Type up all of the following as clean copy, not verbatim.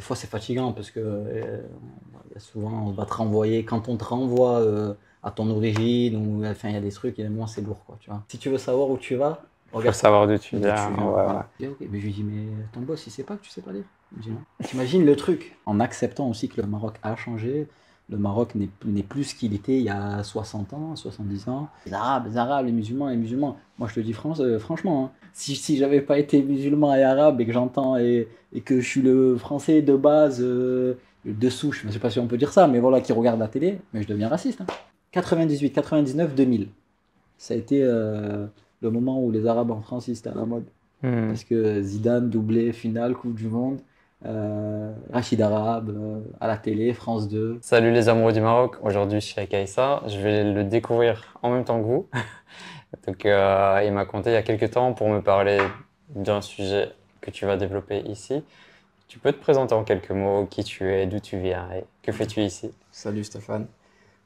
Des fois, c'est fatigant parce que souvent, on va te renvoyer. Quand on te renvoie à ton origine, ou enfin, il y a des trucs, et moi, c'est lourd, quoi, tu vois. Si tu veux savoir où tu vas, regarde. Savoir d'où tu viens. Voilà. Okay. Mais je lui dis, mais ton boss, il sait pas que tu sais pas dire. Il me dit non. T'imagines le truc. En acceptant aussi que le Maroc a changé, le Maroc n'est plus ce qu'il était il y a 60 ans, 70 ans. Les Arabes, les musulmans, les musulmans. Moi, je te dis franchement, hein, si j'avais pas été musulman et arabe et que j'entends et que je suis le français de base, de souche, je sais pas si on peut dire ça, mais voilà, qui regarde la télé, mais je deviens raciste. Hein. 98, 99, 2000. Ça a été le moment où les Arabes en France, ils étaient à la mode. Mmh. Parce que Zidane, doublé, finale, Coupe du Monde. Rachid Arabe, à la télé, France 2. Salut les amoureux du Maroc, aujourd'hui je suis avec Aïssa, je vais le découvrir en même temps que vous. Donc, il m'a contacté il y a quelques temps pour me parler d'un sujet que tu vas développer ici. Tu peux te présenter en quelques mots qui tu es, d'où tu viens et que fais-tu ici? Salut Stéphane,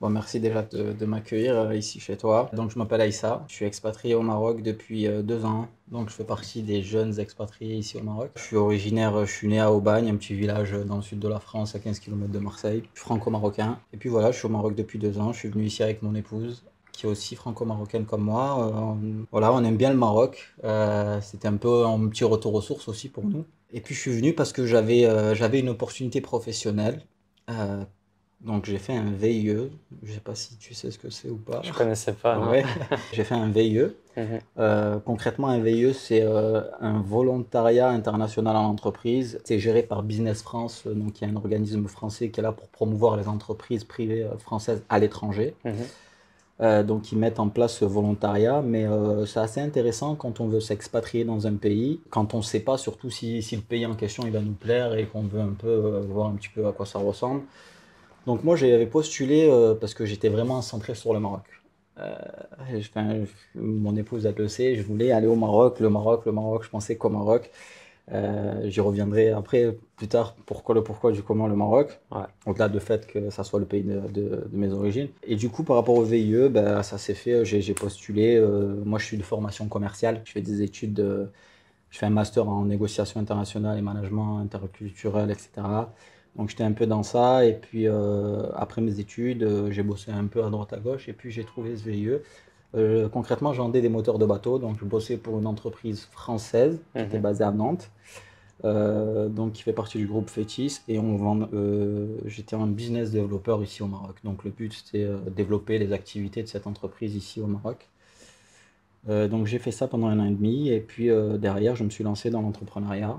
bon, merci déjà de m'accueillir ici chez toi. Donc je m'appelle Aïssa, je suis expatrié au Maroc depuis 2 ans. Donc je fais partie des jeunes expatriés ici au Maroc. Je suis né à Aubagne, un petit village dans le sud de la France à 15 km de Marseille. Je suis franco-marocain. Et puis voilà, je suis au Maroc depuis 2 ans. Je suis venu ici avec mon épouse, qui est aussi franco-marocaine comme moi. Voilà, on aime bien le Maroc. C'était un peu un petit retour aux sources aussi pour nous. Et puis je suis venu parce que j'avais une opportunité professionnelle. Donc j'ai fait un VIE. Je ne sais pas si tu sais ce que c'est ou pas. Je ne connaissais pas. Ouais. J'ai fait un VIE. Concrètement, un VIE, c'est un volontariat international en entreprise. C'est géré par Business France, donc il y a un organisme français qui est là pour promouvoir les entreprises privées françaises à l'étranger. Donc ils mettent en place ce volontariat, mais c'est assez intéressant quand on veut s'expatrier dans un pays, quand on ne sait pas surtout si le pays en question il va nous plaire et qu'on veut un peu voir un petit peu à quoi ça ressemble. Donc moi j'avais postulé parce que j'étais vraiment centré sur le Maroc. Mon épouse elle le sait, je voulais aller au Maroc, je pensais qu'au Maroc. J'y reviendrai après, plus tard, pourquoi du comment le Maroc, ouais. Au-delà du fait que ça soit le pays de mes origines. Et du coup, par rapport au VIE, bah, ça s'est fait, j'ai postulé. Moi je suis de formation commerciale, je fais des études, je fais un master en négociation internationale et management interculturel, etc. Donc j'étais un peu dans ça, et puis après mes études, j'ai bossé un peu à droite à gauche, et puis j'ai trouvé ce VIE. Concrètement, je vendais des moteurs de bateau, donc je bossais pour une entreprise française qui était basée à Nantes, donc qui fait partie du groupe Fetis, et j'étais un business développeur ici au Maroc. Donc le but, c'était développer les activités de cette entreprise ici au Maroc. Donc j'ai fait ça pendant 1 an et demi et puis derrière je me suis lancé dans l'entrepreneuriat.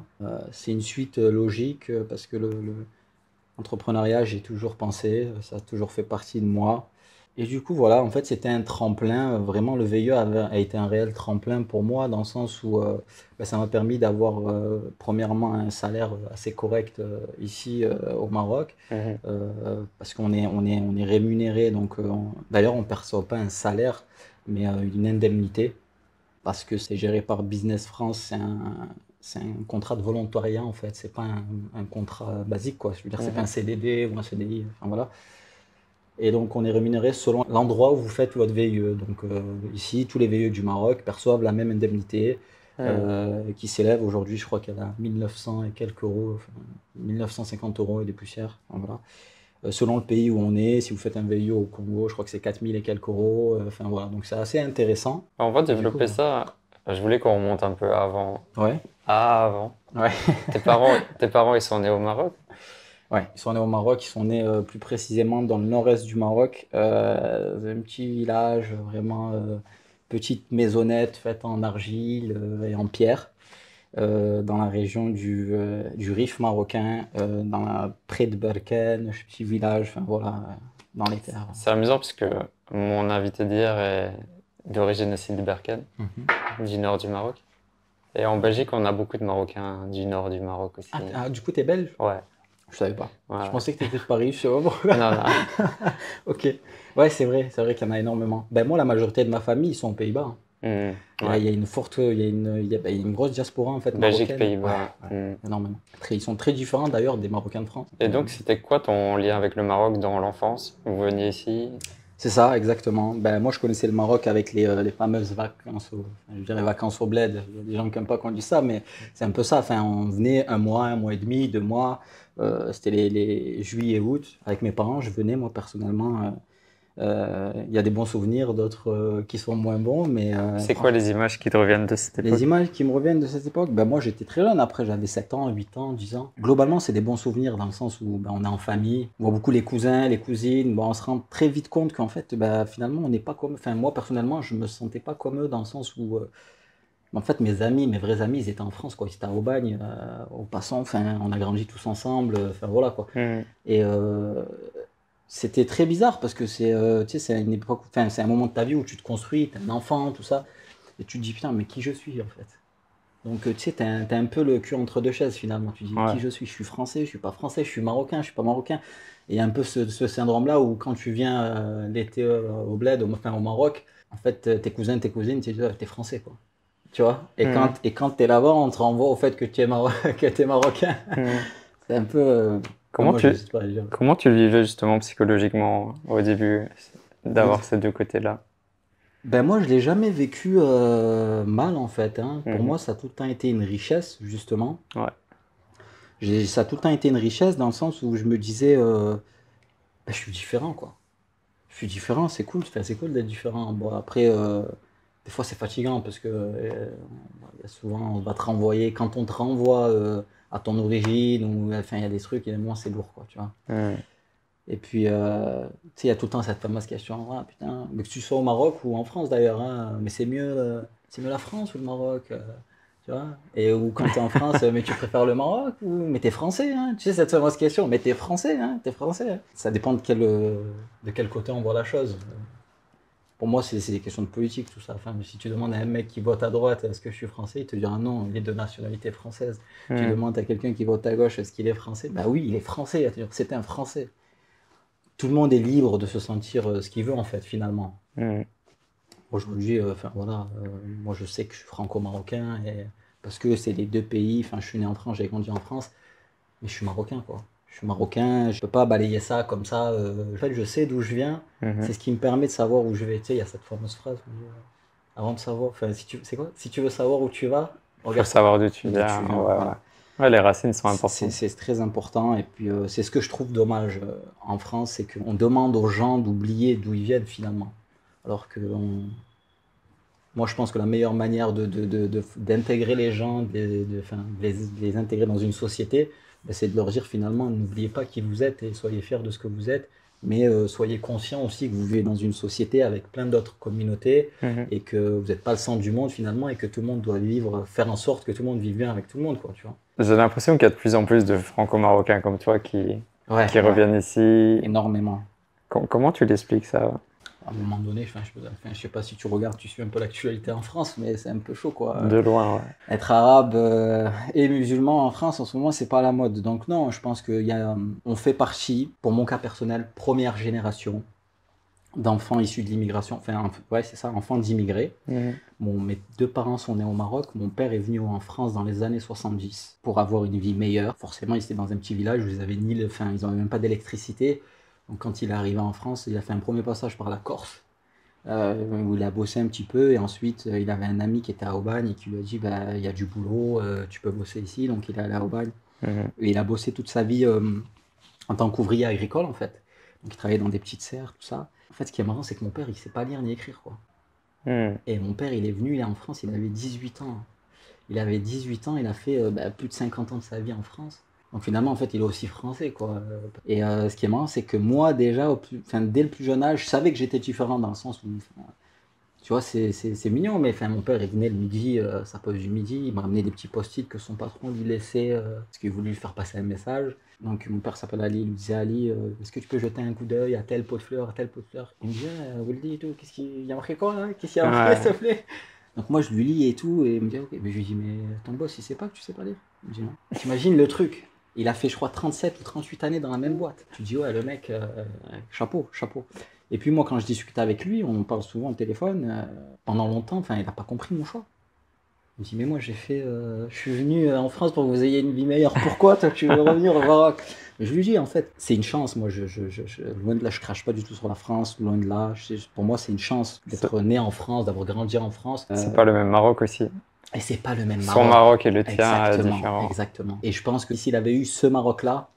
C'est une suite logique parce que l'entrepreneuriat j'ai toujours pensé, ça a toujours fait partie de moi. Et du coup voilà, en fait c'était un tremplin, vraiment le VIE a été un réel tremplin pour moi dans le sens où ça m'a permis d'avoir premièrement un salaire assez correct ici au Maroc parce qu'on est rémunéré, donc d'ailleurs on ne perçoit pas un salaire mais une indemnité, parce que c'est géré par Business France, c'est un contrat de volontariat en fait, c'est pas un contrat basique quoi, je veux dire c'est pas un CDD ou un CDI, enfin voilà. Et donc on est rémunéré selon l'endroit où vous faites votre VIE, donc ici tous les VIE du Maroc perçoivent la même indemnité qui s'élève aujourd'hui je crois qu'elle a 1900 et quelques euros, enfin, 1950 euros et des poussières, enfin, voilà. Selon le pays où on est, si vous faites un VIE au Congo, je crois que c'est 4000 et quelques euros. Enfin voilà, donc c'est assez intéressant. On va développer ça. Je voulais qu'on remonte un peu avant. Ouais. Ouais. Tes parents, ils sont nés au Maroc? Ouais, ils sont nés au Maroc. Ils sont nés plus précisément dans le nord-est du Maroc. Un petit village, vraiment petite maisonnette faite en argile et en pierre. Dans la région du Rif marocain, près de Berkane, petit village, enfin voilà, dans les terres. C'est amusant parce que mon invité d'hier est d'origine aussi de Berkane, du nord du Maroc. Et en Belgique, on a beaucoup de Marocains du nord du Maroc aussi. Ah du coup, t'es belge? Ouais. Je savais pas. Ouais. Je pensais que t'étais de Paris, je sais pas pourquoi. Non. Ok. Ouais, c'est vrai qu'il y en a énormément. Ben moi, la majorité de ma famille, ils sont aux Pays-Bas. Hein. Il y a une grosse diaspora en fait. Belgique, Pays-Bas. Ouais. Énormément. Ils sont très différents d'ailleurs des Marocains de France. Et donc c'était quoi ton lien avec le Maroc dans l'enfance? Vous veniez ici? C'est ça, exactement. Ben, moi je connaissais le Maroc avec les fameuses vacances, vacances au bled. Il y a des gens qui n'aiment pas qu'on dise ça, mais c'est un peu ça. Enfin, on venait 1 mois, 1 mois et demi, 2 mois. C'était les juillet et août, avec mes parents, je venais moi personnellement. Il y a des bons souvenirs, d'autres qui sont moins bons, mais... C'est quoi les images qui te reviennent de cette époque? Les images qui me reviennent de cette époque, ben, moi j'étais très jeune, après j'avais 7 ans, 8 ans, 10 ans. Globalement c'est des bons souvenirs dans le sens où ben, on est en famille, on voit beaucoup les cousins, les cousines, ben, on se rend très vite compte qu'en fait ben, finalement on n'est pas comme... Enfin moi personnellement je me sentais pas comme eux dans le sens où... En fait, mes amis, mes vrais amis, ils étaient en France, quoi. Ils étaient à Aubagne, au passant. Enfin, on a grandi tous ensemble. Enfin, voilà, quoi. Mmh. Et c'était très bizarre parce que c'est, tu sais, c'est une époque, enfin, c'est un moment de ta vie où tu te construis, t'es un enfant, tout ça, et tu te dis putain, mais qui je suis en fait. Donc, tu sais, t'as un peu le cul entre deux chaises finalement. Tu te dis ouais. Qui je suis. Je suis français, je suis pas français. Je suis marocain, je suis pas marocain. Et il y a un peu ce syndrome-là où quand tu viens l'été au bled, enfin au Maroc, en fait, tes cousins, tes cousines, tu dis t'es français, quoi. Tu vois, et quand tu es là-bas, on te renvoie au fait que tu es, marocain. C'est un peu... Comment tu le vivais justement psychologiquement au début, d'avoir ces deux côtés-là? Ben moi, je ne l'ai jamais vécu mal en fait. Hein. Pour moi, ça a tout le temps été une richesse justement. Ouais. Ça a tout le temps été une richesse dans le sens où je me disais, ben, je suis différent quoi. Je suis différent, c'est cool, enfin, c'est cool d'être différent. Bon, après... Des fois, c'est fatigant parce que souvent, on va te renvoyer. Quand on te renvoie à ton origine, ou enfin, il y a des trucs, évidemment, c'est lourd, quoi, tu vois. Mmh. Et puis, tu sais, il y a tout le temps cette fameuse question, ah, putain, mais que tu sois au Maroc ou en France d'ailleurs, hein, mais c'est mieux la France ou le Maroc, tu vois. Et ou quand tu es en France, mais tu préfères le Maroc ou mais t'es français, hein, tu sais, cette fameuse question, mais t'es français, hein, t'es français. Hein. Ça dépend de quel côté on voit la chose. Pour moi, c'est des questions de politique, tout ça. Enfin, si tu demandes à un mec qui vote à droite, est-ce que je suis français? Il te dira non, il est de nationalité française. Mmh. Tu demandes à quelqu'un qui vote à gauche, est-ce qu'il est français? Bah oui, il est français. C'est un français. Tout le monde est libre de se sentir ce qu'il veut, en fait, finalement. Mmh. Aujourd'hui, enfin voilà, moi je sais que je suis franco-marocain parce que c'est les deux pays. Enfin, je suis né en France, j'ai grandi en France, mais je suis marocain, quoi. Je suis marocain, je ne peux pas balayer ça comme ça. En fait, je sais d'où je viens. Mmh. C'est ce qui me permet de savoir où je vais. Tu sais, il y a cette fameuse phrase. Avant de savoir, enfin, si tu veux savoir où tu vas, regarde. Savoir d'où tu viens. Ouais, voilà. Ouais, les racines sont importantes. C'est très important. Et puis, c'est ce que je trouve dommage en France, c'est qu'on demande aux gens d'oublier d'où ils viennent finalement. Alors que moi, je pense que la meilleure manière d'intégrer les gens, de les intégrer dans une société, c'est de leur dire finalement, n'oubliez pas qui vous êtes et soyez fiers de ce que vous êtes, mais soyez conscients aussi que vous vivez dans une société avec plein d'autres communautés et que vous n'êtes pas le centre du monde finalement et que tout le monde doit vivre, faire en sorte que tout le monde vive bien avec tout le monde, quoi, tu vois. J'ai l'impression qu'il y a de plus en plus de franco-marocains comme toi qui reviennent ici. Énormément. Comment tu l'expliques ça? À un moment donné, je ne sais pas si tu regardes, tu suis un peu l'actualité en France, mais c'est un peu chaud, quoi. De loin, ouais. Être arabe et musulman en France, en ce moment, c'est pas la mode. Donc non, je pense qu'on fait partie, pour mon cas personnel, première génération d'enfants issus de l'immigration. Enfin, ouais, c'est ça, enfants d'immigrés. Mmh. Bon, mes deux parents sont nés au Maroc. Mon père est venu en France dans les années 70 pour avoir une vie meilleure. Forcément, ils étaient dans un petit village où ils n'avaient même pas d'électricité. Donc, quand il est arrivé en France, il a fait un premier passage par la Corse, où il a bossé un petit peu. Et ensuite, il avait un ami qui était à Aubagne et qui lui a dit bah, y a du boulot, tu peux bosser ici. Donc, il est allé à Aubagne. Mmh. Et il a bossé toute sa vie en tant qu'ouvrier agricole, en fait. Donc, il travaillait dans des petites serres, tout ça. En fait, ce qui est marrant, c'est que mon père, il ne sait pas lire ni écrire, quoi. Mmh. Et mon père, il est venu, il est en France, il avait 18 ans. Il avait 18 ans, il a fait plus de 50 ans de sa vie en France. Donc finalement, en fait, il est aussi français, quoi. Et ce qui est marrant, c'est que moi, déjà, dès le plus jeune âge, je savais que j'étais différent dans le sens où, tu vois, c'est mignon, mais mon père, il venait le midi, sa pause du midi, il m'a ramené des petits post-it que son patron lui laissait, parce qu'il voulait lui faire passer un message. Donc mon père s'appelle Ali, il lui disait, Ali, est-ce que tu peux jeter un coup d'œil à tel pot de fleurs, à tel pot de fleurs? Il me disait, Wildy et tout, qu'est-ce qu'il y a marqué quoi hein? Qu'est-ce qu'il y a marqué, s'il te plaît? Donc moi, je lui lis et tout, et il me dit, ok, mais je lui dis, mais ton boss, il sait pas que tu sais pas lire? Il me dit, non. T'imagines le truc? Il a fait, je crois, 37 ou 38 années dans la même boîte. Tu te dis, ouais, le mec, chapeau, chapeau. Et puis moi, quand je discutais avec lui, on parle souvent au téléphone, pendant longtemps, il n'a pas compris mon choix. Il me dit, mais moi, je suis venu en France pour que vous ayez une vie meilleure. Pourquoi, toi, tu veux revenir au Maroc? Je lui dis, en fait, c'est une chance. Moi, loin de là, je crache pas du tout sur la France, loin de là. Pour moi, c'est une chance d'être né en France, d'avoir grandi en France. C'est pas le même Maroc aussi. Et c'est pas le même Maroc. Son Maroc et le tien, exactement, différent. Exactement. Et je pense que s'il avait eu ce Maroc-là,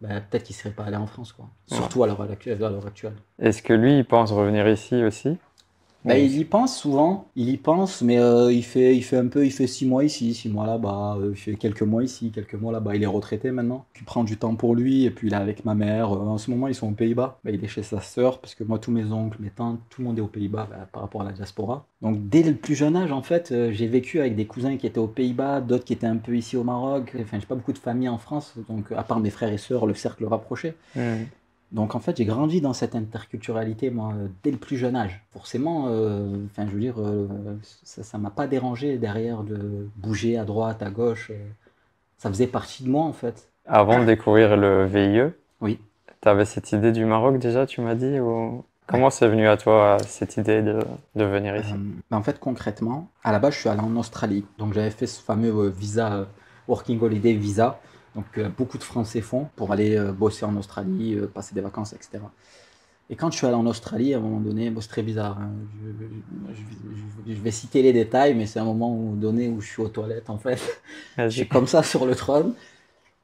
bah, peut-être qu'il ne serait pas allé en France, quoi. Surtout à l'heure actuelle. Est-ce que lui, il pense revenir ici aussi? Bah, oui. Il y pense souvent, mais il fait 6 mois ici, 6 mois là-bas, il fait quelques mois ici, quelques mois là-bas. Il est retraité maintenant, il prend du temps pour lui, et puis il est avec ma mère. En ce moment, ils sont aux Pays-Bas, bah, il est chez sa sœur, parce que moi, tous mes oncles, mes tantes, tout le monde est aux Pays-Bas bah, par rapport à la diaspora. Donc dès le plus jeune âge, en fait, j'ai vécu avec des cousins qui étaient aux Pays-Bas, d'autres qui étaient un peu ici au Maroc. Enfin, j'ai pas beaucoup de famille en France, donc à part mes frères et sœurs, le cercle rapproché. Mmh. Donc, en fait, j'ai grandi dans cette interculturalité, moi, dès le plus jeune âge. Forcément, enfin, je veux dire, ça ne m'a pas dérangé derrière de bouger à droite, à gauche. Ça faisait partie de moi, en fait. Avant de découvrir le VIE, oui. Tu avais cette idée du Maroc déjà, tu m'as dit ou... Comment c'est venu à toi, cette idée de venir ici? En fait, concrètement, à la base, je suis allé en Australie. Donc, j'avais fait ce fameux visa, Working Holiday Visa. Donc, beaucoup de Français font pour aller bosser en Australie, passer des vacances, etc. Et quand je suis allé en Australie, à un moment donné, bon, c'est très bizarre, hein, je vais citer les détails, mais c'est un moment donné où je suis aux toilettes, en fait. Je suis comme ça sur le trône.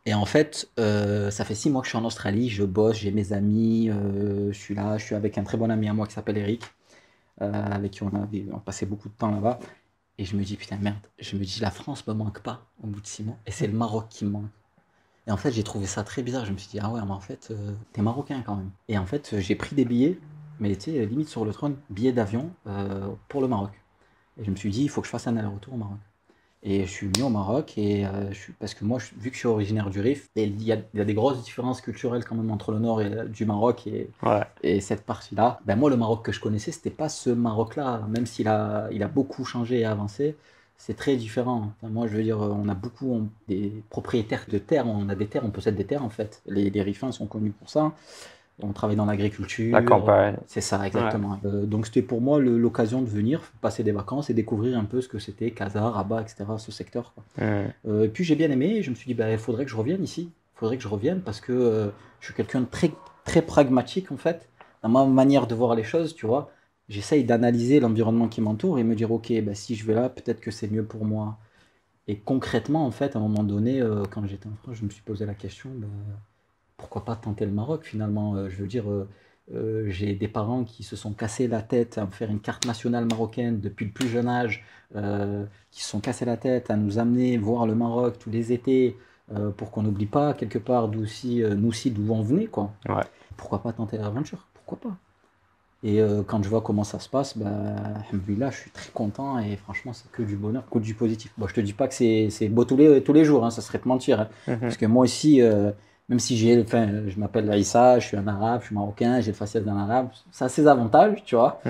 Et en fait, ça fait 6 mois que je suis en Australie, je bosse, j'ai mes amis, je suis là, je suis avec un très bon ami à moi qui s'appelle Eric, avec qui on passait beaucoup de temps là-bas. Et je me dis, putain, merde, la France me manque pas au bout de 6 mois, et c'est le Maroc qui me manque. Et en fait, j'ai trouvé ça très bizarre. Je me suis dit, ah ouais, mais en fait, t'es marocain quand même. Et en fait, j'ai pris des billets, mais tu sais, limite sur le trône, billets d'avion pour le Maroc. Et je me suis dit, il faut que je fasse un aller-retour au Maroc. Et je suis venu au Maroc, et, parce que moi, vu que je suis originaire du Rif, il y a des grosses différences culturelles quand même entre le nord du Maroc et cette partie-là. Ben moi, le Maroc que je connaissais, c'était pas ce Maroc-là, même s'il a beaucoup changé et avancé. C'est très différent. Enfin, moi, je veux dire, on a beaucoup des propriétaires de terres, on a des terres, on possède des terres en fait. Les rifains sont connus pour ça. On travaille dans l'agriculture. La campagne. C'est ça, exactement. Ouais. Donc, c'était pour moi l'occasion de venir passer des vacances et découvrir un peu ce que c'était, Casa, Rabat, etc., ce secteur. Quoi. Ouais. Et puis, j'ai bien aimé. Je me suis dit, bah, faudrait que je revienne ici. Faudrait que je revienne parce que je suis quelqu'un de très, très pragmatique en fait. Dans ma manière de voir les choses, tu vois. J'essaye d'analyser l'environnement qui m'entoure et me dire, ok, bah, si je vais là, peut-être que c'est mieux pour moi. Et concrètement, en fait, à un moment donné, quand j'étais en France, je me suis posé la question, bah, pourquoi pas tenter le Maroc finalement? Je veux dire, j'ai des parents qui se sont cassés la tête à me faire une carte nationale marocaine depuis le plus jeune âge, qui se sont cassés la tête à nous amener voir le Maroc tous les étés pour qu'on n'oublie pas quelque part d'où d'où on venait, quoi. Ouais. Pourquoi pas tenter l'aventure? Pourquoi pas? Et quand je vois comment ça se passe, bah, alhamdoulilah, je suis très content et franchement, c'est que du bonheur, que du positif. Bon, je te dis pas que c'est beau tous les jours, hein, ça serait te mentir. Hein, parce que moi aussi, même si je m'appelle Aïssa, je suis un arabe, je suis marocain, j'ai le faciès d'un arabe, ça a ses avantages, tu vois.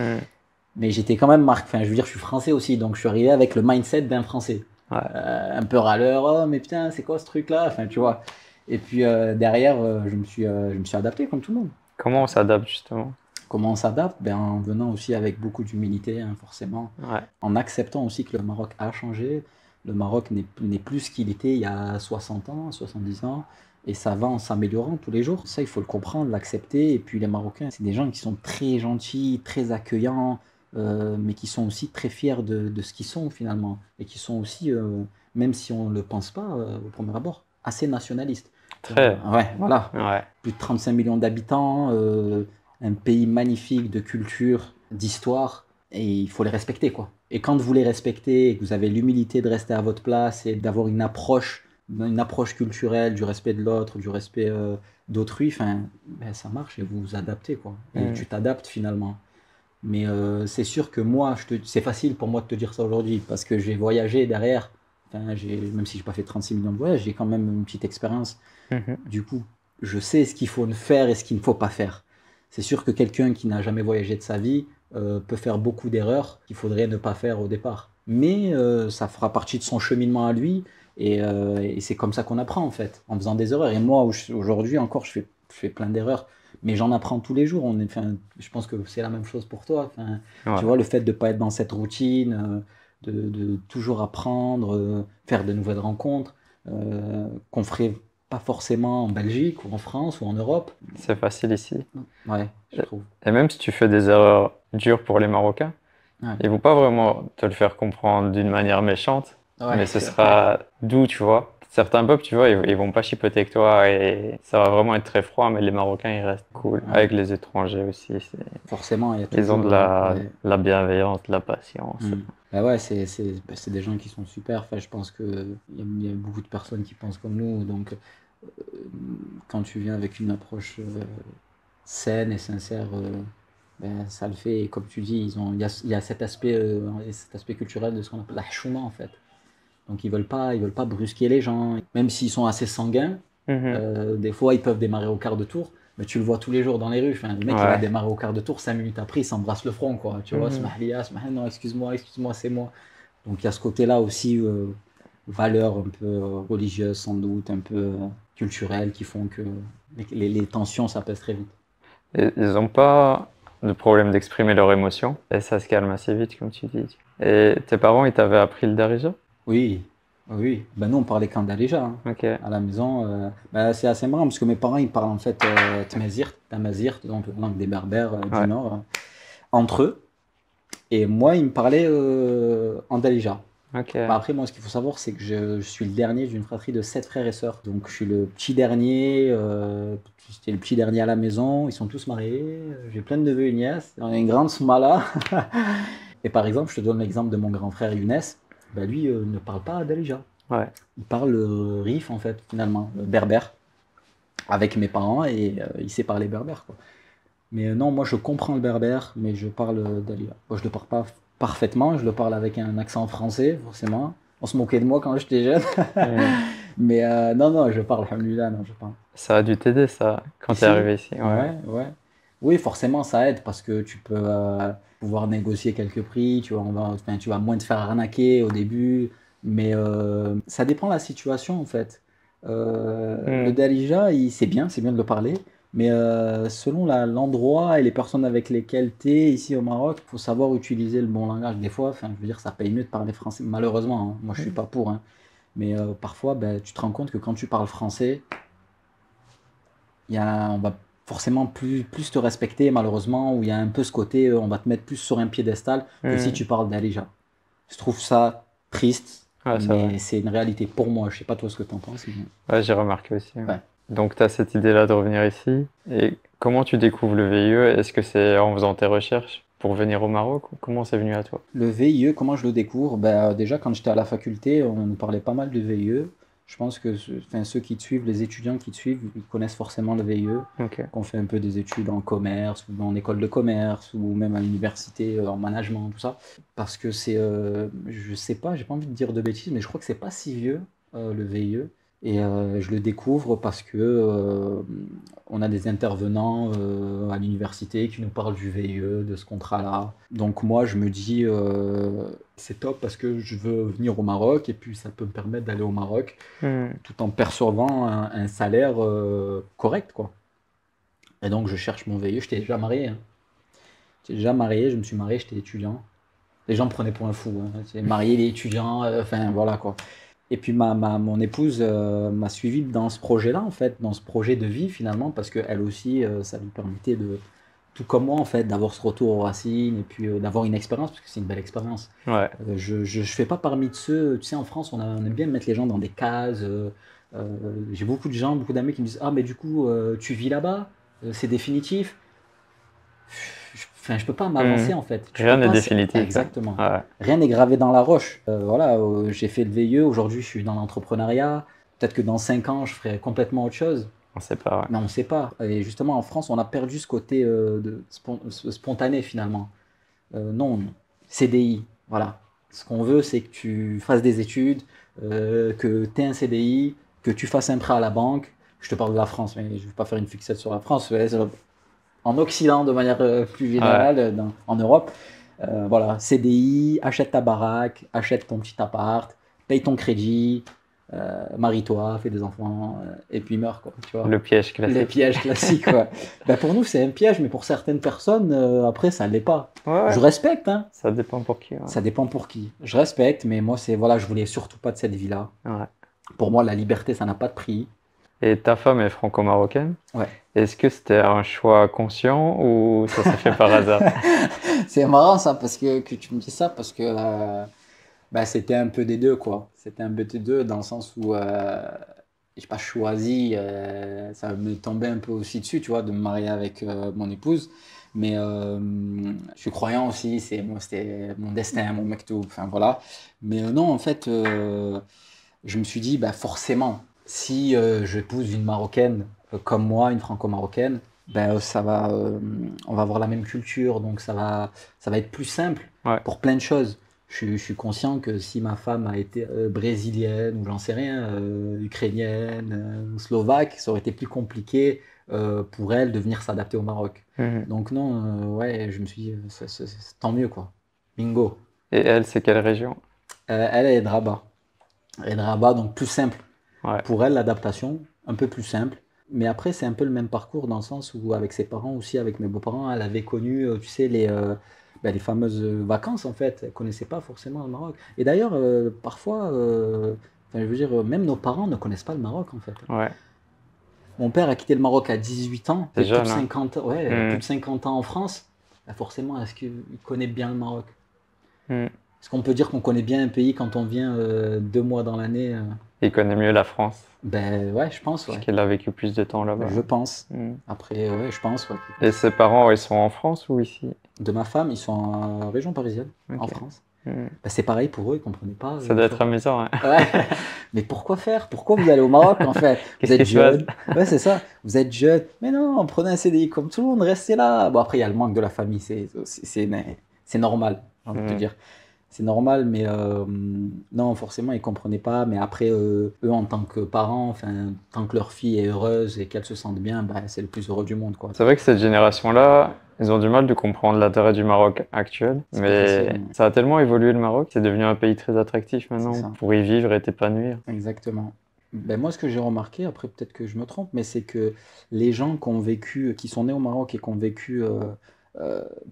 Mais j'étais quand même je veux dire, je suis français aussi, donc je suis arrivé avec le mindset d'un français. Ouais. Un peu râleur, oh, mais putain, c'est quoi ce truc-là? Enfin, tu vois. Et puis derrière, je me suis adapté comme tout le monde. Comment on s'adapte justement? Comment on s'adapte? Ben, en venant aussi avec beaucoup d'humilité, hein, forcément. Ouais. En acceptant aussi que le Maroc a changé. Le Maroc n'est plus ce qu'il était il y a 60 ans, 70 ans. Et ça va en s'améliorant tous les jours. Ça, il faut le comprendre, l'accepter. Et puis les Marocains, c'est des gens qui sont très gentils, très accueillants, mais qui sont aussi très fiers de ce qu'ils sont finalement. Et qui sont aussi, même si on ne le pense pas au premier abord, assez nationalistes. Très. Ouais, voilà. Ouais. Plus de 35 millions d'habitants. Un pays magnifique de culture, d'histoire, et il faut les respecter, quoi. Et quand vous les respectez et que vous avez l'humilité de rester à votre place et d'avoir une approche culturelle du respect de l'autre, du respect d'autrui, ben, ça marche et vous vous adaptez, quoi. Et tu t'adaptes finalement. Mais c'est sûr que moi, c'est facile pour moi de te dire ça aujourd'hui parce que j'ai voyagé derrière. Même si je n'ai pas fait 36 millions de voyages, j'ai quand même une petite expérience. Du coup, je sais ce qu'il faut faire et ce qu'il ne faut pas faire. C'est sûr que quelqu'un qui n'a jamais voyagé de sa vie peut faire beaucoup d'erreurs qu'il faudrait ne pas faire au départ. Mais ça fera partie de son cheminement à lui et c'est comme ça qu'on apprend en fait, en faisant des erreurs. Et moi aujourd'hui encore je fais plein d'erreurs, mais j'en apprends tous les jours. Je pense que c'est la même chose pour toi. Ouais. Tu vois, le fait de ne pas être dans cette routine, de toujours apprendre, faire de nouvelles rencontres, qu'on ferait... pas forcément en Belgique ou en France ou en Europe. C'est facile ici. Ouais, je trouve. Et même si tu fais des erreurs dures pour les Marocains, ouais. Ils ne vont pas vraiment te le faire comprendre d'une manière méchante, ouais, mais ce sera doux, tu vois. certains peuples, tu vois, ils vont pas chipoter avec toi et ça va vraiment être très froid, mais les Marocains, ils restent cool. Ouais. Avec les étrangers aussi. Forcément, il y a ils ont de la bienveillance, de la patience. Mmh. Bah ouais, c'est des gens qui sont super. Enfin, je pense qu'il y a beaucoup de personnes qui pensent comme nous. Donc, quand tu viens avec une approche saine et sincère, ben, ça le fait. Et comme tu dis, il y a cet aspect culturel de ce qu'on appelle la chouma, en fait. Donc ils veulent pas brusquer les gens, même s'ils sont assez sanguins. Mmh. Des fois ils peuvent démarrer au quart de tour, mais tu le vois tous les jours dans les rues. Enfin, le mec, ouais, il va démarrer au quart de tour, 5 minutes après il s'embrasse le front, quoi. Tu vois, non, excuse-moi, c'est moi. Donc il y a ce côté-là aussi, valeurs un peu religieuses sans doute, un peu culturelles, qui font que les tensions s'apaisent très vite. Ils n'ont pas de problème d'exprimer leurs émotions et ça se calme assez vite, comme tu dis. Et tes parents, ils t'avaient appris le darija? Oui. Ben nous, on parlait qu'en Darija, hein. Okay. À la maison. Ben, c'est assez marrant parce que mes parents, ils parlent en fait Tamazirt, donc langue des Berbères du Nord, entre eux. Et moi, ils me parlaient en Darija. Okay. Ben, après, moi, ce qu'il faut savoir, c'est que je suis le dernier d'une fratrie de 7 frères et sœurs. Donc, je suis le petit dernier. J'étais le petit dernier à la maison. Ils sont tous mariés. J'ai plein de neveux et nièces. On a une grande smala. Et par exemple, je te donne l'exemple de mon grand frère Younes. Bah lui ne parle pas Darija. Ouais. Il parle Rif, en fait, finalement, berbère, avec mes parents, et il sait parler berbère, quoi. Mais non, moi je comprends le berbère, mais je parle Darija. Moi je le parle pas parfaitement, je le parle avec un accent français, forcément. On se moquait de moi quand j'étais jeune. Ouais. Mais non, je parle, alhamdoulilah, non, je parle. Ça a dû t'aider, ça, quand t'es arrivé ici. Ouais. Oui, forcément, ça aide parce que tu peux pouvoir négocier quelques prix, tu vas moins te faire arnaquer au début, mais ça dépend de la situation, en fait. Le Darija, c'est bien de le parler, mais selon l'endroit et les personnes avec lesquelles tu es ici au Maroc, il faut savoir utiliser le bon langage. Des fois, je veux dire, ça paye mieux de parler français, malheureusement, hein. Moi, je ne suis pas pour, hein. Mais parfois, ben, tu te rends compte que quand tu parles français, on va forcément plus te respecter, malheureusement, où il y a un peu ce côté, on va te mettre plus sur un piédestal que si tu parles Darija. Je trouve ça triste, mais c'est une réalité pour moi. Je sais pas toi ce que tu en penses. Mais... Ouais, j'ai remarqué aussi. Ouais. Ouais. Donc tu as cette idée-là de revenir ici. Et comment tu découvres le VIE? Est-ce que c'est en faisant tes recherches pour venir au Maroc? Comment c'est venu à toi? Le VIE, comment je le découvre? Déjà, quand j'étais à la faculté, on nous parlait pas mal de VIE. Je pense que ceux qui te suivent, les étudiants qui te suivent, ils connaissent forcément le VIE. Okay. On fait un peu des études en commerce, ou en école de commerce, ou même à l'université, en management, tout ça. Parce que c'est, je sais pas, j'ai pas envie de dire de bêtises, mais je crois que c'est pas si vieux, le VIE. Et je le découvre parce que on a des intervenants à l'université qui nous parlent du VIE, de ce contrat-là. Donc moi, je me dis, c'est top parce que je veux venir au Maroc et puis ça peut me permettre d'aller au Maroc tout en percevant un salaire correct, quoi. Et donc, je cherche mon VIE. J'étais déjà marié, hein. Je me suis marié, j'étais étudiant. Les gens me prenaient pour un fou, hein. J'étais marié, les étudiants, enfin voilà, quoi. Et puis mon épouse m'a suivi dans ce projet-là, en fait, dans ce projet de vie, finalement, parce qu'elle aussi, ça lui permettait de, tout comme moi, en fait, d'avoir ce retour aux racines et puis d'avoir une expérience, parce que c'est une belle expérience. Ouais. Je ne fais pas parmi de ceux, tu sais, en France, on aime bien mettre les gens dans des cases. J'ai beaucoup d'amis qui me disent « Ah, mais du coup, tu vis là-bas, c'est définitif ». Enfin, je ne peux pas m'avancer, en fait. Rien n'est définitif. Exactement. Ouais. Rien n'est gravé dans la roche. J'ai fait le VIE, aujourd'hui je suis dans l'entrepreneuriat. Peut-être que dans 5 ans, je ferai complètement autre chose. On ne sait pas. Ouais. Mais on ne sait pas. Et justement, en France, on a perdu ce côté spontané, finalement. Non, CDI, voilà. Ce qu'on veut, c'est que tu fasses des études, que tu aies un CDI, que tu fasses un prêt à la banque. Je te parle de la France, mais je ne vais pas faire une fixette sur la France. En Occident, de manière plus générale, en Europe, voilà, CDI, achète ta baraque, achète ton petit appart, paye ton crédit, marie-toi, fais des enfants, et puis meurs, quoi, tu vois. Le piège classique. Ouais. Pour nous, c'est un piège, mais pour certaines personnes, après, ça ne l'est pas. Ouais. Je respecte, hein. Ça dépend pour qui. Ouais. Ça dépend pour qui. Je respecte, mais moi, je voulais surtout pas de cette vie-là. Ouais. Pour moi, la liberté, ça n'a pas de prix. Et ta femme est franco-marocaine. Ouais. Est-ce que c'était un choix conscient ou ça s'est fait par hasard? C'est marrant ça, parce que tu me dis ça, parce que Bah, c'était un peu des deux, quoi. C'était un peu des deux dans le sens où je n'ai pas choisi, ça me tombait un peu aussi dessus, tu vois, de me marier avec mon épouse. Mais je suis croyant aussi, c'était mon destin, mon mektoub, enfin voilà. Mais non, en fait, je me suis dit, bah, forcément, si j'épouse une Marocaine comme moi, une franco-marocaine, ben, ça va, on va avoir la même culture, donc ça va être plus simple pour plein de choses. Je suis conscient que si ma femme a été brésilienne, ou j'en sais rien, ukrainienne, ou slovaque, ça aurait été plus compliqué pour elle de venir s'adapter au Maroc. Mmh. Donc non, ouais, je me suis dit, c'est tant mieux, quoi. Bingo. Et elle, c'est quelle région? Elle est de Rabat. Elle est de Rabat, donc plus simple. Ouais. Pour elle, l'adaptation, un peu plus simple. Mais après, c'est un peu le même parcours dans le sens où, avec ses parents aussi, avec mes beaux-parents, elle avait connu, tu sais, les fameuses vacances, en fait. Elle ne connaissait pas forcément le Maroc. Et d'ailleurs, parfois, je veux dire, même nos parents ne connaissent pas le Maroc, en fait. Ouais. Mon père a quitté le Maroc à 18 ans, et jeune, plus, de 50, plus de 50 ans en France. Bah forcément, est-ce qu'il connaît bien le Maroc? Est-ce qu'on peut dire qu'on connaît bien un pays quand on vient 2 mois dans l'année? Il connaît mieux la France. Ben ouais, je pense. Ouais. Parce qu'il a vécu plus de temps là-bas. Je pense. Après, ouais, je pense. Ouais. Et ses parents, ils sont en France ou ici? De ma femme, ils sont en région parisienne, en France. Ben, c'est pareil pour eux, ils ne comprenaient pas. Ça doit être amusant. Hein. Ouais. Mais pourquoi faire? Pourquoi vous allez au Maroc en fait? Vous êtes jeune. Ouais, c'est ça. Vous êtes jeune. Mais non, prenez un CDI comme tout le monde, restez là. Bon, après, il y a le manque de la famille. C'est normal, j'ai envie de te dire. C'est normal, mais non, forcément, ils ne comprenaient pas. Mais après, eux, en tant que parents, tant que leur fille est heureuse et qu'elle se sente bien, bah, c'est le plus heureux du monde, quoi. C'est vrai que cette génération-là, ils ont du mal de comprendre l'intérêt du Maroc actuel. Mais ça a tellement évolué, le Maroc. C'est devenu un pays très attractif maintenant pour y vivre et t'épanouir. Exactement. Ben, moi, ce que j'ai remarqué, après, peut-être que je me trompe, mais c'est que les gens qui ont vécu, qui sont nés au Maroc et qui ont vécu...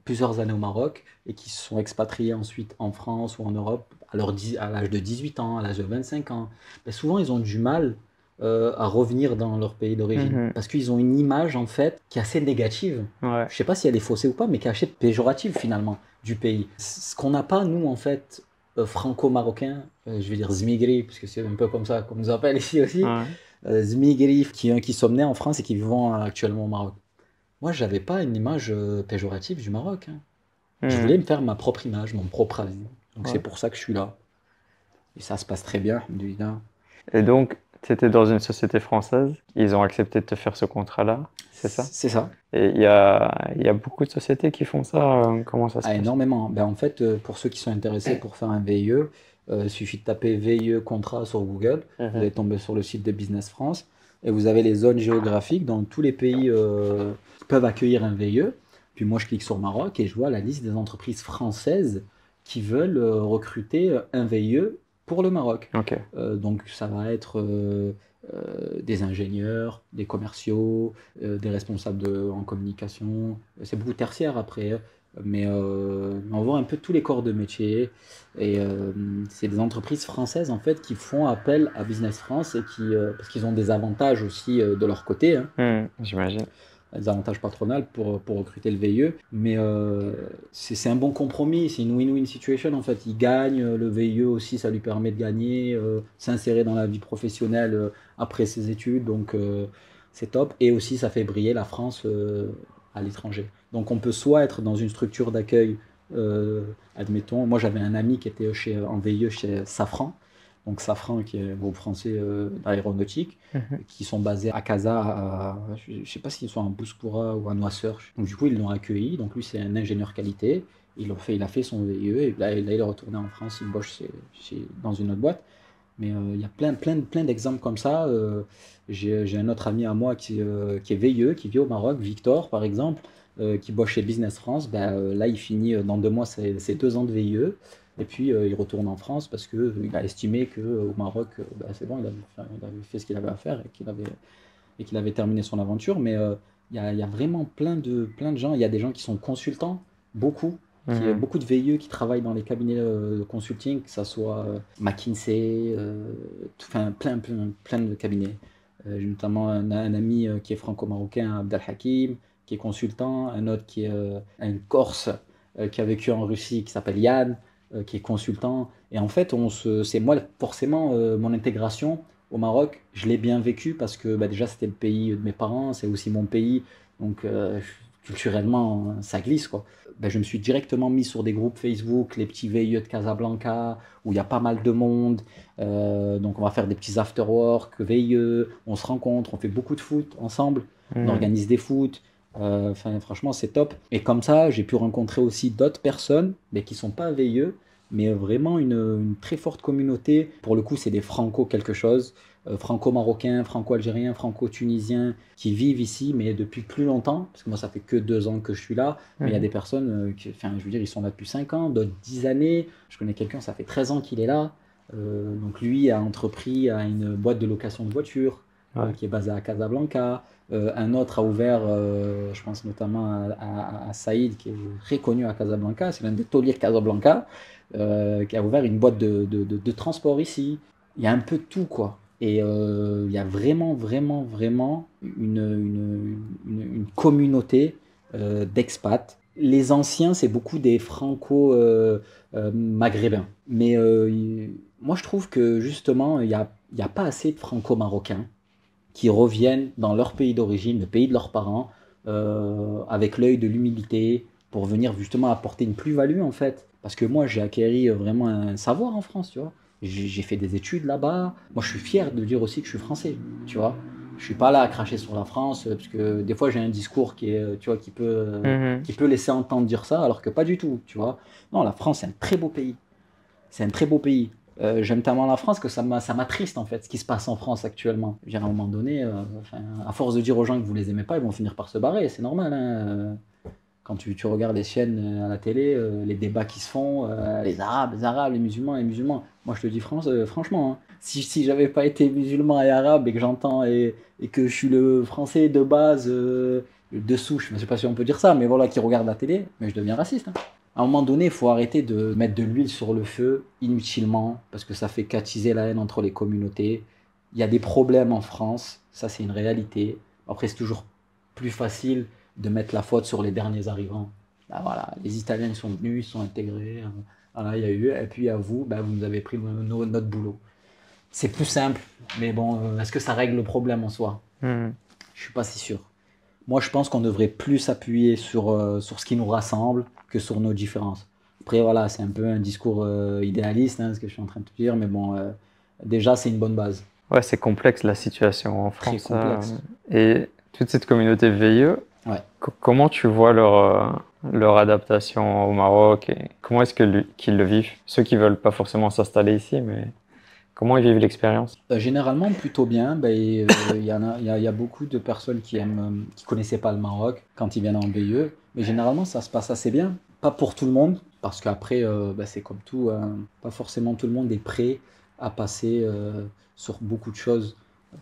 plusieurs années au Maroc et qui se sont expatriés ensuite en France ou en Europe à l'âge de 18 ans, à l'âge de 25 ans, ben souvent ils ont du mal à revenir dans leur pays d'origine parce qu'ils ont une image en fait qui est assez négative. Ouais. Je sais pas si elle est faussée ou pas, mais qui est assez péjorative finalement du pays. Ce qu'on n'a pas nous en fait franco-marocain, je vais dire zmigri parce que c'est un peu comme ça qu'on nous appelle ici aussi, zmigri qui sont nés en France et qui vivent actuellement au Maroc. Moi, je n'avais pas une image péjorative du Maroc. Hein. Je voulais me faire ma propre image, mon propre avis. Donc, c'est pour ça que je suis là. Et ça se passe très bien, alhamdoulilah. Et donc, tu étais dans une société française. Ils ont accepté de te faire ce contrat-là, c'est ça? C'est ça. Et il y a beaucoup de sociétés qui font ça. Comment ça se passe? Énormément. Ben, en fait, pour ceux qui sont intéressés pour faire un VIE, il suffit de taper VIE contrat sur Google. Vous allez tomber sur le site de Business France. Et vous avez les zones géographiques dans tous les pays qui peuvent accueillir un VIE. Puis moi, je clique sur Maroc et je vois la liste des entreprises françaises qui veulent recruter un VIE pour le Maroc. Okay. Donc, ça va être des ingénieurs, des commerciaux, des responsables en communication. C'est beaucoup tertiaire après, mais on voit un peu tous les corps de métier. Et c'est des entreprises françaises en fait qui font appel à Business France et parce qu'ils ont des avantages aussi de leur côté. Hein. J'imagine. Des avantages patronales pour recruter le VIE. Mais c'est un bon compromis, c'est une win-win situation en fait. Il gagne, le VIE aussi, ça lui permet de gagner, s'insérer dans la vie professionnelle après ses études. Donc c'est top. Et aussi, ça fait briller la France à l'étranger. Donc on peut soit être dans une structure d'accueil, admettons, moi j'avais un ami qui était en VIE chez Safran. Donc Safran, qui est un groupe français d'aéronautique, qui sont basés à Casa, je ne sais pas s'ils sont à Bouskoura ou à Noisseur. Donc du coup, ils l'ont accueilli. Donc lui, c'est un ingénieur qualité. Il a fait son VIE et là, il est retourné en France. Il bosse dans une autre boîte. Mais il y a plein d'exemples comme ça. J'ai un autre ami à moi qui est VIE, qui vit au Maroc, Victor par exemple, qui bosse chez Business France. Là, il finit dans 2 mois ses 2 ans de VIE. Et puis, il retourne en France parce qu'il a estimé qu'au Maroc, c'est bon, il avait fait ce qu'il avait à faire et qu'il avait terminé son aventure. Mais il y a vraiment plein de gens. Il y a des gens qui sont consultants, beaucoup. Il y a beaucoup de VIE qui travaillent dans les cabinets de consulting, que ce soit McKinsey, plein de cabinets. J'ai notamment un ami qui est franco-marocain, Abdel Hakim, qui est consultant. Un autre qui est un Corse qui a vécu en Russie, qui s'appelle Yann. qui est consultant. Et en fait, c'est moi, forcément, mon intégration au Maroc, je l'ai bien vécue parce que déjà, c'était le pays de mes parents, c'est aussi mon pays. Donc, culturellement, ça glisse, quoi. Je me suis directement mis sur des groupes Facebook, les petits VIE de Casablanca, où il y a pas mal de monde. Donc, on va faire des petits after-work, VIE, on se rencontre, on fait beaucoup de foot ensemble, on organise des foot. Franchement, c'est top. Et comme ça, j'ai pu rencontrer aussi d'autres personnes qui ne sont pas VIE, mais vraiment une très forte communauté. Pour le coup, c'est des franco quelque chose, franco-marocains, franco-algériens, franco-tunisiens, qui vivent ici, mais depuis plus longtemps, parce que moi, ça fait que 2 ans que je suis là, mais il y a des personnes, je veux dire, ils sont là depuis 5 ans, d'autres 10 années. Je connais quelqu'un, ça fait 13 ans qu'il est là. Donc lui a entrepris une boîte de location de voitures, qui est basée à Casablanca. Un autre a ouvert, je pense notamment à Saïd, qui est très connu à Casablanca, c'est l'un des tauliers de Casablanca, qui a ouvert une boîte de transport ici. Il y a un peu tout, quoi. Et il y a vraiment une communauté d'expats. Les anciens, c'est beaucoup des franco-maghrébins. Mais moi, je trouve que justement, il n'y a pas assez de franco-marocains qui reviennent dans leur pays d'origine, le pays de leurs parents, avec l'œil de l'humilité, pour venir justement apporter une plus-value, en fait. Parce que moi, j'ai acquis vraiment un savoir en France, tu vois. J'ai fait des études là-bas. Moi, je suis fier de dire aussi que je suis français, tu vois. Je suis pas là à cracher sur la France, parce que des fois, j'ai un discours qui est, tu vois, qui peut laisser entendre dire ça, alors que pas du tout, tu vois. Non, la France, c'est un très beau pays. C'est un très beau pays. J'aime tellement la France que ça m'attriste, en fait, ce qui se passe en France actuellement. Je veux dire, à un moment donné, à force de dire aux gens que vous les aimez pas, ils vont finir par se barrer, c'est normal, hein. Quand tu regardes les chaînes à la télé, les débats qui se font, les Arabes, les musulmans. Moi, je te dis franchement, hein, si j'avais pas été musulman et arabe et que j'entends et que je suis le français de base, de souche, je sais pas si on peut dire ça, mais voilà, qui regarde la télé, mais je deviens raciste, hein. À un moment donné, il faut arrêter de mettre de l'huile sur le feu inutilement, parce que ça fait qu'attiser la haine entre les communautés. Il y a des problèmes en France, ça c'est une réalité. Après, c'est toujours plus facile de mettre la faute sur les derniers arrivants. Là, voilà, les Italiens ils sont venus, ils sont intégrés, voilà, il y a eu, et puis à vous, vous nous avez pris notre boulot. C'est plus simple, mais bon, est-ce que ça règle le problème en soi? Je suis pas si sûr. Moi, je pense qu'on devrait plus s'appuyer sur ce qui nous rassemble que sur nos différences. Après, voilà, c'est un peu un discours idéaliste, hein, ce que je suis en train de te dire, mais bon, déjà, c'est une bonne base. Ouais, c'est complexe la situation en France. Très complexe. Et toute cette communauté VIE, comment tu vois leur adaptation au Maroc et comment est-ce qu'ils le vivent? Ceux qui ne veulent pas forcément s'installer ici, mais... Comment ils vivent l'expérience? Généralement, plutôt bien. Il y a beaucoup de personnes qui ne connaissaient pas le Maroc quand ils viennent en VIE. Mais généralement, ça se passe assez bien. Pas pour tout le monde, parce qu'après, c'est comme tout. Pas forcément tout le monde est prêt à passer sur beaucoup de choses.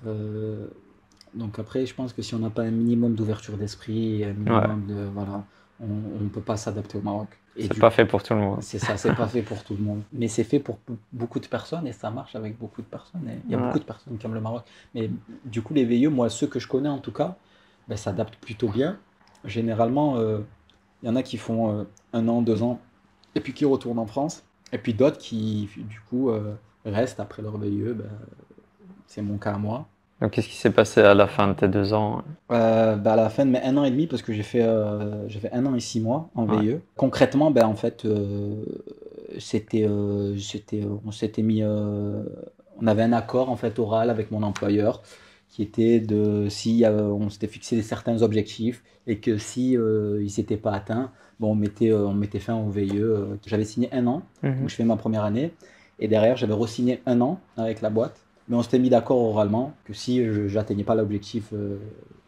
Donc après, je pense que si on n'a pas un minimum d'ouverture d'esprit, un minimum de... Voilà, on ne peut pas s'adapter au Maroc. C'est pas fait pour tout le monde. C'est ça, c'est pas fait pour tout le monde. Mais c'est fait pour beaucoup de personnes et ça marche avec beaucoup de personnes. Il y a beaucoup de personnes qui aiment le Maroc. Mais du coup, les VIE, moi, ceux que je connais en tout cas, s'adaptent plutôt bien. Généralement, il y en a qui font 1 an, 2 ans et puis qui retournent en France. Et puis d'autres qui, du coup, restent après leur VIE. C'est mon cas à moi. Donc, qu'est-ce qui s'est passé à la fin de tes 2 ans? À la fin de mes 1 an et demi, parce que j'ai fait 1 an et 6 mois en VIE. Concrètement, on s'était mis... on avait un accord, en fait, oral avec mon employeur, qui était de... on s'était fixé certains objectifs et que si ils s'étaient pas atteints, on mettait fin au VIE. J'avais signé 1 an, donc je fais ma première année. Et derrière, j'avais re-signé 1 an avec la boîte. Mais on s'était mis d'accord oralement que si je n'atteignais pas l'objectif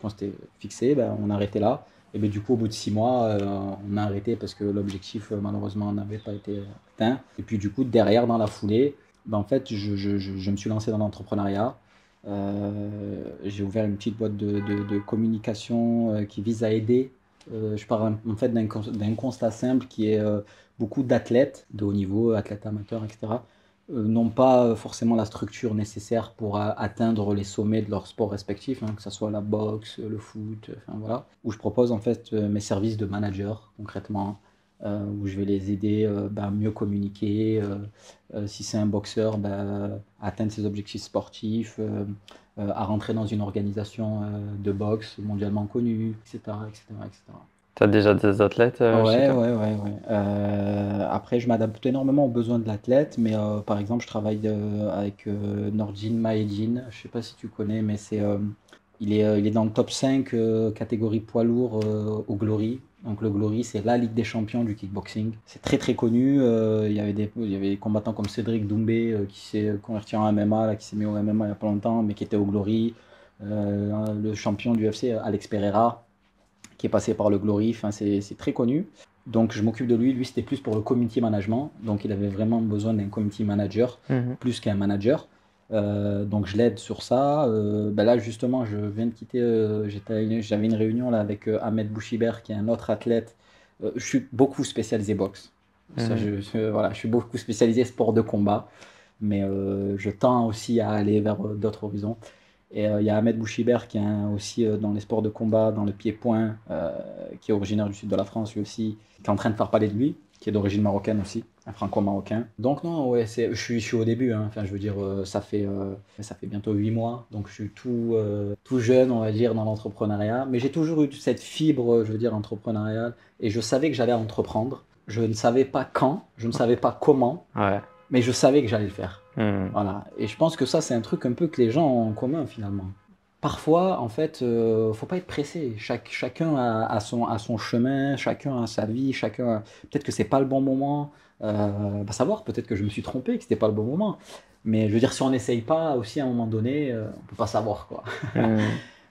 qu'on s'était fixé, on arrêtait là. Et du coup, au bout de 6 mois, on a arrêté parce que l'objectif, malheureusement, n'avait pas été atteint. Et puis du coup, derrière, dans la foulée, je me suis lancé dans l'entrepreneuriat. J'ai ouvert une petite boîte de communication qui vise à aider. Je parle en fait d'un constat simple qui est beaucoup d'athlètes de haut niveau, athlètes amateurs, etc., n'ont pas forcément la structure nécessaire pour atteindre les sommets de leur sport respectif, que ce soit la boxe, le foot, enfin voilà, où je propose en fait mes services de manager concrètement, où je vais les aider à mieux communiquer. Si c'est un boxeur, à atteindre ses objectifs sportifs, à rentrer dans une organisation de boxe mondialement connue, etc. Tu as déjà des athlètes chez toi ? Ouais. Après, je m'adapte énormément aux besoins de l'athlète, mais par exemple, je travaille avec Nordin Maedin, je ne sais pas si tu connais, mais c'est... il est dans le top 5 catégorie poids lourd au Glory. Donc le Glory, c'est la Ligue des champions du kickboxing. C'est très très connu. Il y avait des combattants comme Cédric Doumbé qui s'est converti en MMA, qui s'est mis au MMA il n'y a pas longtemps, mais qui était au Glory. Le champion du UFC, Alex Pereira, qui est passé par le Glory. Enfin, c'est très connu. Donc je m'occupe de lui. Lui, c'était plus pour le community management. Donc il avait vraiment besoin d'un community manager, plus qu'un manager. Donc je l'aide sur ça. Là justement, je viens de quitter. J'avais une réunion là avec Ahmed Bouchibert, qui est un autre athlète. Je suis beaucoup spécialisé boxe. Ça, je suis beaucoup spécialisé sport de combat, mais je tends aussi à aller vers d'autres horizons. Et il y a Ahmed Bouchibert qui est aussi dans les sports de combat, dans le pied-point, qui est originaire du sud de la France lui aussi, qui est en train de faire parler de lui, qui est d'origine marocaine aussi, un franco-marocain. Donc non, ouais, je suis au début, hein. Enfin, je veux dire, ça fait bientôt 8 mois, donc je suis tout jeune, on va dire, dans l'entrepreneuriat. Mais j'ai toujours eu cette fibre, je veux dire, entrepreneuriale, et je savais que j'allais entreprendre. Je ne savais pas quand, je ne savais pas comment, mais je savais que j'allais le faire. Voilà. Et je pense que ça, c'est un truc un peu que les gens ont en commun finalement. Parfois, en fait, faut pas être pressé. Chacun a son chemin, chacun a sa vie, peut-être que c'est pas le bon moment. Savoir, peut-être que je me suis trompé, que c'était pas le bon moment. Mais je veux dire, si on n'essaye pas aussi à un moment donné, on peut pas savoir quoi.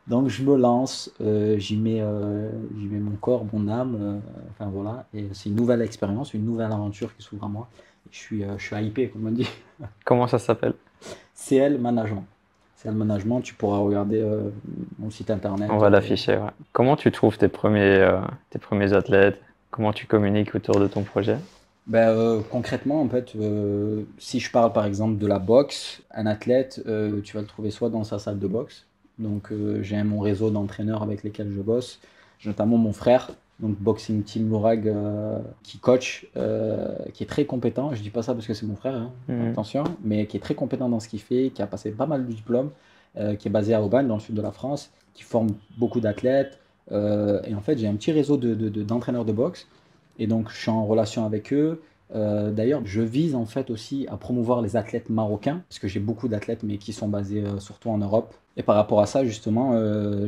Donc je me lance, j'y mets mon corps, mon âme, enfin voilà. Et c'est une nouvelle expérience, une nouvelle aventure qui s'ouvre à moi. Je suis hypé, comme on dit. Comment ça s'appelle ? CL Management. CL Management, tu pourras regarder mon site internet. On va l'afficher, ouais. Comment tu trouves tes premiers athlètes ? Comment tu communiques autour de ton projet ? Concrètement, en fait, si je parle par exemple de la boxe, un athlète, tu vas le trouver soit dans sa salle de boxe. Donc j'ai mon réseau d'entraîneurs avec lesquels je bosse, notamment mon frère. Donc Boxing Team Louragh, qui coach, qui est très compétent. Je dis pas ça parce que c'est mon frère, hein, attention, mais qui est très compétent dans ce qu'il fait, qui a passé pas mal de diplômes, qui est basé à Aubagne, dans le sud de la France, qui forme beaucoup d'athlètes. Et en fait, j'ai un petit réseau d'entraîneurs de boxe, et donc je suis en relation avec eux. D'ailleurs, je vise en fait aussi à promouvoir les athlètes marocains, parce que j'ai beaucoup d'athlètes, mais qui sont basés surtout en Europe. Et par rapport à ça, justement,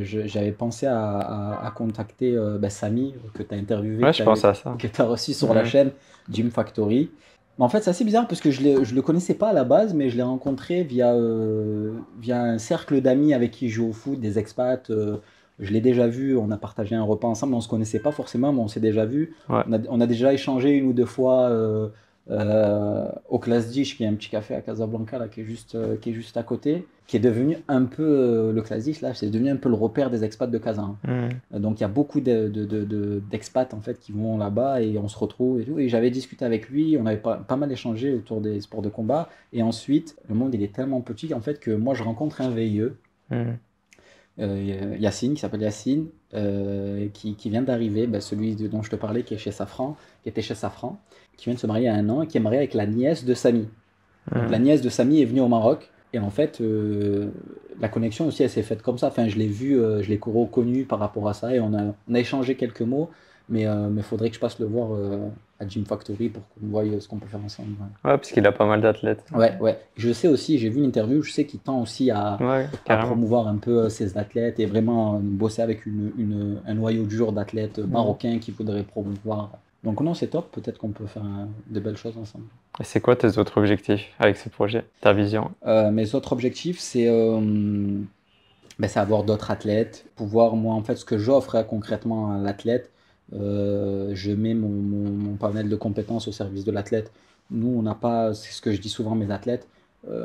j'avais pensé à contacter Samy, que tu as interviewé, ouais, que tu as reçu sur la chaîne Gym Factory. Mais en fait, c'est assez bizarre parce que je le connaissais pas à la base, mais je l'ai rencontré via un cercle d'amis avec qui je joue au foot, des expats. Je l'ai déjà vu, on a partagé un repas ensemble, on ne se connaissait pas forcément, mais on s'est déjà vu. Ouais. On a déjà échangé une ou deux fois au Class Dish, qui est un petit café à Casablanca, là, qui est juste à côté, qui est devenu un peu, le Class Dish, là, c'est devenu un peu le repère des expats de Casa. Donc il y a beaucoup d'expats en fait, qui vont là-bas et on se retrouve. Et j'avais discuté avec lui, on avait pas mal échangé autour des sports de combat. Et ensuite, le monde il est tellement petit en fait, que moi je rencontre un VIE. Yacine, qui s'appelle Yacine, qui vient d'arriver, celui dont je te parlais, qui était chez Safran, qui vient de se marier à 1 an et qui est marié avec la nièce de Samy. Donc, la nièce de Samy est venue au Maroc et en fait la connexion aussi elle s'est faite comme ça. Enfin, je l'ai vu, je l'ai reconnu par rapport à ça et on a échangé quelques mots, mais faudrait que je passe le voir à Gym Factory pour qu'on voie ce qu'on peut faire ensemble. Ouais, parce qu'il a pas mal d'athlètes. Ouais. Je sais aussi, j'ai vu une interview, je sais qu'il tend aussi à promouvoir un peu ses athlètes et vraiment bosser avec un noyau dur d'athlètes marocains qu'il faudrait promouvoir. Donc non, c'est top, peut-être qu'on peut faire de belles choses ensemble. Et c'est quoi tes autres objectifs avec ce projet, ta vision ? Mes autres objectifs, c'est... c'est avoir d'autres athlètes, pouvoir, moi, en fait, ce que j'offre concrètement à l'athlète, je mets mon panel de compétences au service de l'athlète. Nous, on n'a pas, c'est ce que je dis souvent à mes athlètes,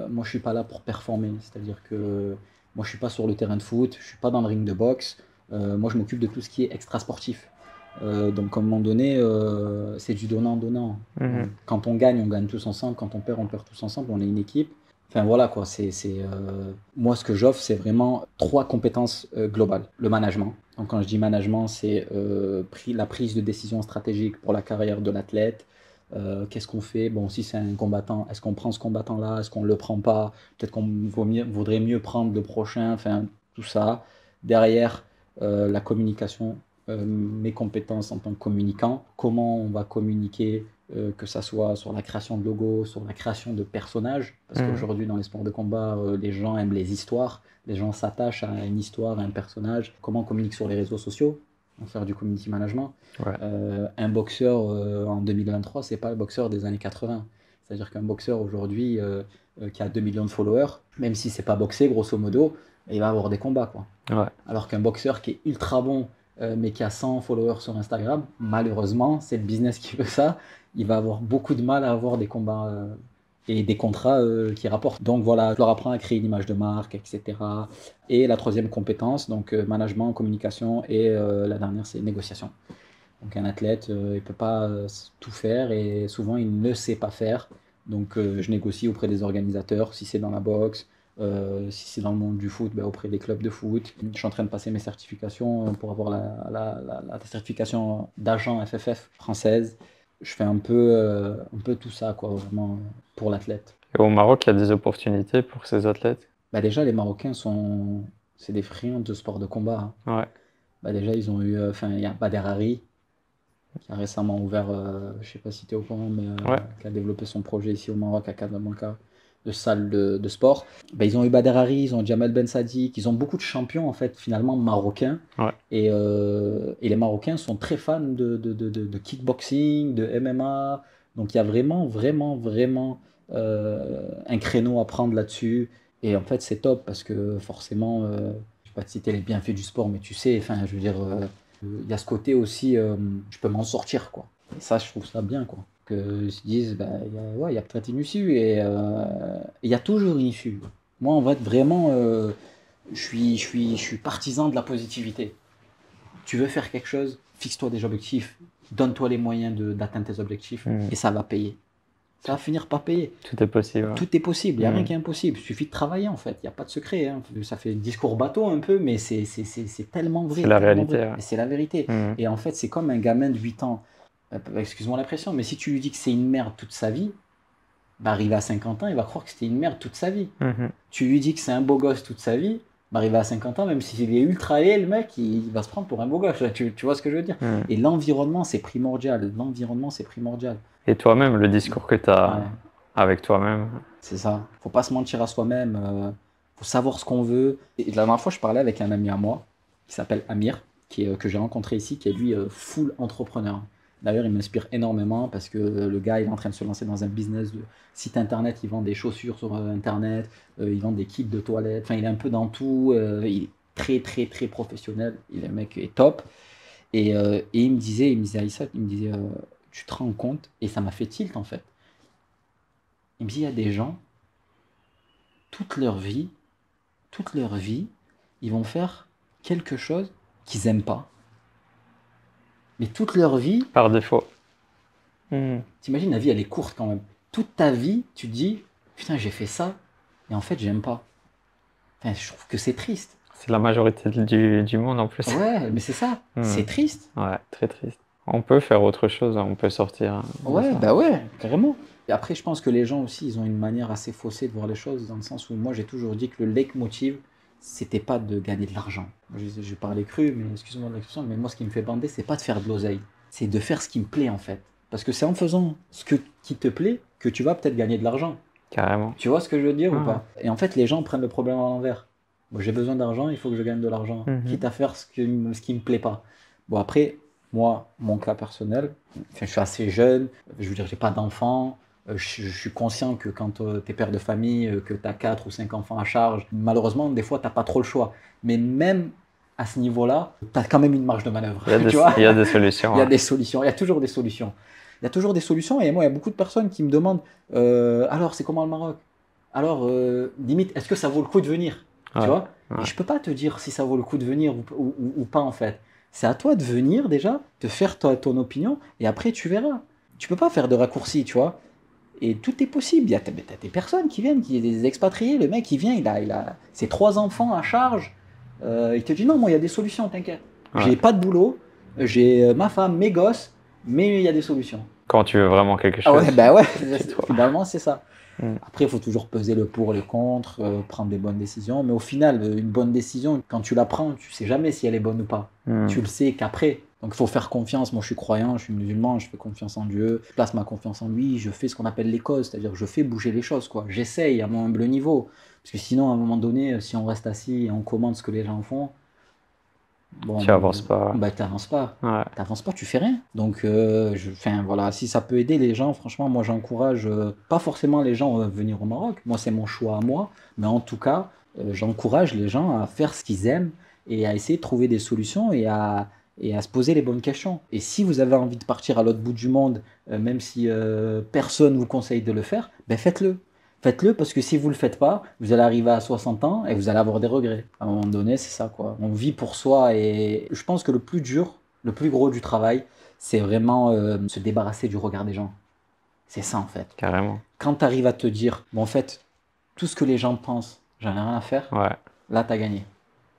moi je suis pas là pour performer, c'est-à-dire que moi je suis pas sur le terrain de foot, je suis pas dans le ring de boxe, moi je m'occupe de tout ce qui est extra sportif. Donc à un moment donné, c'est du donnant-donnant. Quand on gagne tous ensemble, quand on perd tous ensemble, on est une équipe. Enfin voilà quoi, moi ce que j'offre c'est vraiment trois compétences globales. Le management, donc quand je dis management c'est la prise de décision stratégique pour la carrière de l'athlète. Qu'est-ce qu'on fait? Bon, si c'est un combattant, est-ce qu'on prend ce combattant-là? Est-ce qu'on ne le prend pas? Peut-être qu'on vaudrait mieux prendre le prochain, enfin tout ça. Derrière, la communication, mes compétences en tant que communicant, comment on va communiquer, que ça soit sur la création de logos, sur la création de personnages, parce qu'aujourd'hui dans les sports de combat, les gens aiment les histoires, les gens s'attachent à une histoire, à un personnage. Comment on communique sur les réseaux sociaux? Faire du community management. Ouais. Un boxeur en 2023, c'est pas le boxeur des années 80. C'est-à-dire qu'un boxeur aujourd'hui qui a 2 millions de followers, même si c'est pas boxé, grosso modo, il va avoir des combats, quoi. Ouais. Alors qu'un boxeur qui est ultra bon, mais qui a 100 followers sur Instagram, malheureusement, c'est le business qui veut ça, il va avoir beaucoup de mal à avoir des combats et des contrats qui rapportent. Donc voilà, je leur apprends à créer une image de marque, etc. Et la troisième compétence, donc management, communication, et la dernière, c'est négociation. Donc un athlète, il ne peut pas tout faire, et souvent il ne sait pas faire. Donc je négocie auprès des organisateurs, si c'est dans la boxe, si c'est dans le monde du foot, ben, auprès des clubs de foot. Je suis en train de passer mes certifications pour avoir la certification d'agent FFF française. Je fais un peu tout ça, quoi, vraiment, pour l'athlète. Et au Maroc, il y a des opportunités pour ces athlètes? Bah déjà, les Marocains, c'est des friands de sport de combat. Hein. Ouais. Bah déjà, ils ont eu... il y a Badr Hari, qui a récemment ouvert, je ne sais pas si tu es au courant, mais ouais, qui a développé son projet ici au Maroc, à Casablanca, de salle de sport. Bah, ils ont eu Badr Hari, ils ont Jamal Ben Sadiq, ils ont beaucoup de champions, en fait, finalement, marocains. Ouais. Et les Marocains sont très fans de kickboxing, de MMA. Donc, il y a vraiment un créneau à prendre là-dessus. Et en fait, c'est top parce que forcément, je ne vais pas te citer les bienfaits du sport, mais tu sais, enfin, je veux dire, il y a ce côté aussi, je peux m'en sortir, quoi. Et ça, je trouve ça bien, quoi. Ils se disent, il y a peut-être une issue, et il y a toujours une issue. Moi, en fait, vraiment, je suis partisan de la positivité. Tu veux faire quelque chose, fixe-toi des objectifs, donne-toi les moyens d'atteindre tes objectifs, et ça va payer. Ça va finir par payer. Tout est possible. Ouais. Tout est possible, il n'y a rien qui est impossible. Il suffit de travailler, en fait, il n'y a pas de secret. Hein. Ça fait discours bateau un peu, mais c'est tellement vrai. C'est la réalité. Ouais. C'est la vérité. Et en fait, c'est comme un gamin de 8 ans. Excuse-moi l'impression, mais si tu lui dis que c'est une merde toute sa vie, bah, arrivé à 50 ans, il va croire que c'était une merde toute sa vie. Tu lui dis que c'est un beau gosse toute sa vie, bah, arrivé à 50 ans, même s'il est ultra ailé, le mec, il va se prendre pour un beau gosse. Tu vois ce que je veux dire? Et l'environnement, c'est primordial. L'environnement, c'est primordial. Et toi-même, le discours que tu as avec toi-même. C'est ça. Faut pas se mentir à soi-même. Faut savoir ce qu'on veut. Et la dernière fois, je parlais avec un ami à moi qui s'appelle Amir, que j'ai rencontré ici, qui est lui full entrepreneur. D'ailleurs, il m'inspire énormément parce que le gars, il est en train de se lancer dans un business de site internet. Il vend des chaussures sur internet, il vend des kits de toilettes. Enfin, il est un peu dans tout. Il est très, très, très professionnel. Le mec est top. Et il me disait, Aïssa, tu te rends compte? Et ça m'a fait tilt, en fait. Il me dit, il y a des gens, toute leur vie, ils vont faire quelque chose qu'ils n'aiment pas. Mais toute leur vie... Par défaut. T'imagines, la vie, elle est courte quand même. Toute ta vie, tu te dis, putain, j'ai fait ça, et en fait, j'aime pas. Enfin, je trouve que c'est triste. C'est la majorité du monde, en plus. Ouais, mais c'est ça. C'est triste. Ouais, très triste. On peut faire autre chose, on peut sortir. Ouais, bah ouais, carrément. Et après, je pense que les gens aussi, ils ont une manière assez faussée de voir les choses, dans le sens où moi, j'ai toujours dit que le leitmotiv, c'était pas de gagner de l'argent. Je parlais cru, mais excusez-moi de l'expression, mais moi ce qui me fait bander, c'est pas de faire de l'oseille, c'est de faire ce qui me plaît en fait. Parce que c'est en faisant qui te plaît que tu vas peut-être gagner de l'argent. Carrément. Tu vois ce que je veux dire ou pas? Et en fait, les gens prennent le problème à l'envers. Bon, j'ai besoin d'argent, il faut que je gagne de l'argent, quitte à faire ce qui me plaît pas. Bon après, moi, mon cas personnel, je suis assez jeune, je veux dire, j'ai pas d'enfant. Je suis conscient que quand tu es père de famille, que tu as 4 ou 5 enfants à charge, malheureusement, des fois, tu n'as pas trop le choix. Mais même à ce niveau-là, tu as quand même une marge de manœuvre. Il y a des solutions. Il y a des solutions. Il y a toujours des solutions. Il y a toujours des solutions. Et moi, il y a beaucoup de personnes qui me demandent alors, c'est comment le Maroc? Alors, limite, est-ce que ça vaut le coup de venir? Tu vois? Et je ne peux pas te dire si ça vaut le coup de venir ou pas, en fait. C'est à toi de venir déjà, de faire ton opinion, et après, tu verras. Tu ne peux pas faire de raccourcis, tu vois. Et tout est possible. Il y a des personnes qui viennent, qui sont des expatriés. Le mec, il vient, il a ses 3 enfants à charge. Il te dit non, moi, il y a des solutions, t'inquiète. Ouais. J'ai pas de boulot, j'ai ma femme, mes gosses, mais il y a des solutions. Quand tu veux vraiment quelque chose. Ah ouais, bah ouais, finalement, c'est ça. Après, il faut toujours peser le pour, le contre, prendre des bonnes décisions. Mais au final, une bonne décision, quand tu la prends, tu ne sais jamais si elle est bonne ou pas. Tu le sais qu'après. Donc, il faut faire confiance. Moi, je suis croyant, je suis musulman, je fais confiance en Dieu. Je place ma confiance en lui. Je fais ce qu'on appelle les causes, c'est-à-dire que je fais bouger les choses, quoi. J'essaye à mon humble niveau. Parce que sinon, à un moment donné, si on reste assis et on commande ce que les gens font, bon, tu n'avances pas. Bah, tu n'avances pas. Ouais. Tu n'avances pas, tu fais rien. Donc, voilà, si ça peut aider les gens, franchement, moi, j'encourage pas forcément les gens à venir au Maroc. Moi, c'est mon choix à moi. Mais en tout cas, j'encourage les gens à faire ce qu'ils aiment et à essayer de trouver des solutions et à se poser les bonnes questions. Et si vous avez envie de partir à l'autre bout du monde, même si personne ne vous conseille de le faire, ben faites-le. Faites-le parce que si vous ne le faites pas, vous allez arriver à 60 ans et vous allez avoir des regrets. À un moment donné, c'est ça, quoi. On vit pour soi et je pense que le plus dur, le plus gros du travail, c'est vraiment se débarrasser du regard des gens. C'est ça, en fait. Carrément. Quand tu arrives à te dire, bon, en fait, tout ce que les gens pensent, j'en ai rien à faire, ouais. Là, tu as gagné.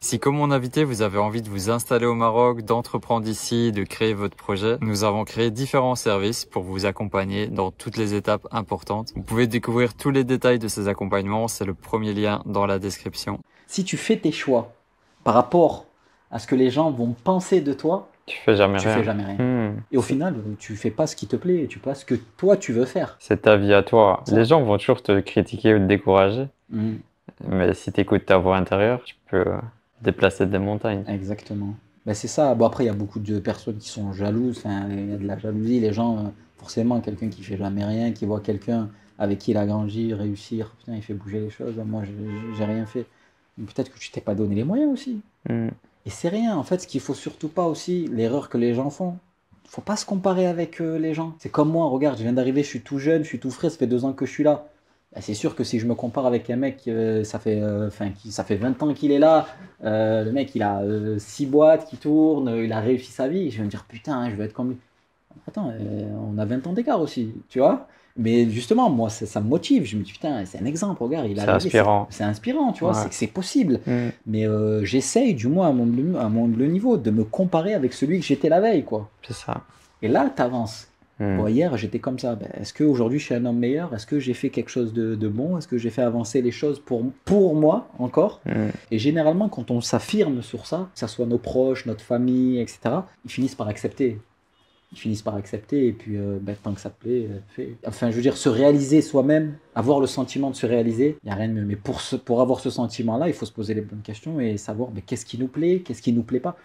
Si, comme mon invité, vous avez envie de vous installer au Maroc, d'entreprendre ici, de créer votre projet, nous avons créé différents services pour vous accompagner dans toutes les étapes importantes. Vous pouvez découvrir tous les détails de ces accompagnements, c'est le premier lien dans la description. Si tu fais tes choix par rapport à ce que les gens vont penser de toi, tu fais jamais rien. Et au final, tu fais pas ce qui te plaît, tu fais pas ce que toi tu veux faire. C'est ta vie à toi. Ouais. Les gens vont toujours te critiquer ou te décourager, mais si tu écoutes ta voix intérieure, tu peux... déplacer des montagnes. Exactement. Ben c'est ça. Bon, après, il y a beaucoup de personnes qui sont jalouses. Enfin, il y a de la jalousie. Les gens, forcément, quelqu'un qui ne fait jamais rien, qui voit quelqu'un avec qui il a grandi, réussir. Putain, il fait bouger les choses. Moi, je n'ai rien fait. Mais peut-être que tu ne t'es pas donné les moyens aussi. Et c'est rien. En fait, ce qu'il ne faut surtout pas aussi, l'erreur que les gens font, il ne faut pas se comparer avec les gens. C'est comme moi. Regarde, je viens d'arriver, je suis tout jeune, je suis tout frais. Ça fait 2 ans que je suis là. C'est sûr que si je me compare avec un mec, ça fait 20 ans qu'il est là, le mec il a 6 boîtes qui tournent, il a réussi sa vie, je vais me dire putain, hein, je veux être comme lui. Attends, on a 20 ans d'écart aussi, tu vois. Mais justement, moi, ça me motive. Je me dis putain, c'est un exemple, regarde, il a. C'est inspirant. C'est inspirant, tu vois, ouais. C'est possible. Mais j'essaye, du moins à mon niveau, de me comparer avec celui que j'étais la veille, quoi. C'est ça. Et là, t'avances. Bon, hier, j'étais comme ça. Ben, est-ce qu'aujourd'hui, je suis un homme meilleur? Est-ce que j'ai fait quelque chose de bon? Est-ce que j'ai fait avancer les choses pour moi encore? Et généralement, quand on s'affirme sur ça, que ce soit nos proches, notre famille, etc., ils finissent par accepter. Et puis, tant que ça te plaît, fais. Enfin, je veux dire, se réaliser soi-même, avoir le sentiment de se réaliser, il n'y a rien de mieux. Mais pour avoir ce sentiment-là, il faut se poser les bonnes questions et savoir qu'est-ce qui nous plaît, qu'est-ce qui ne nous plaît pas.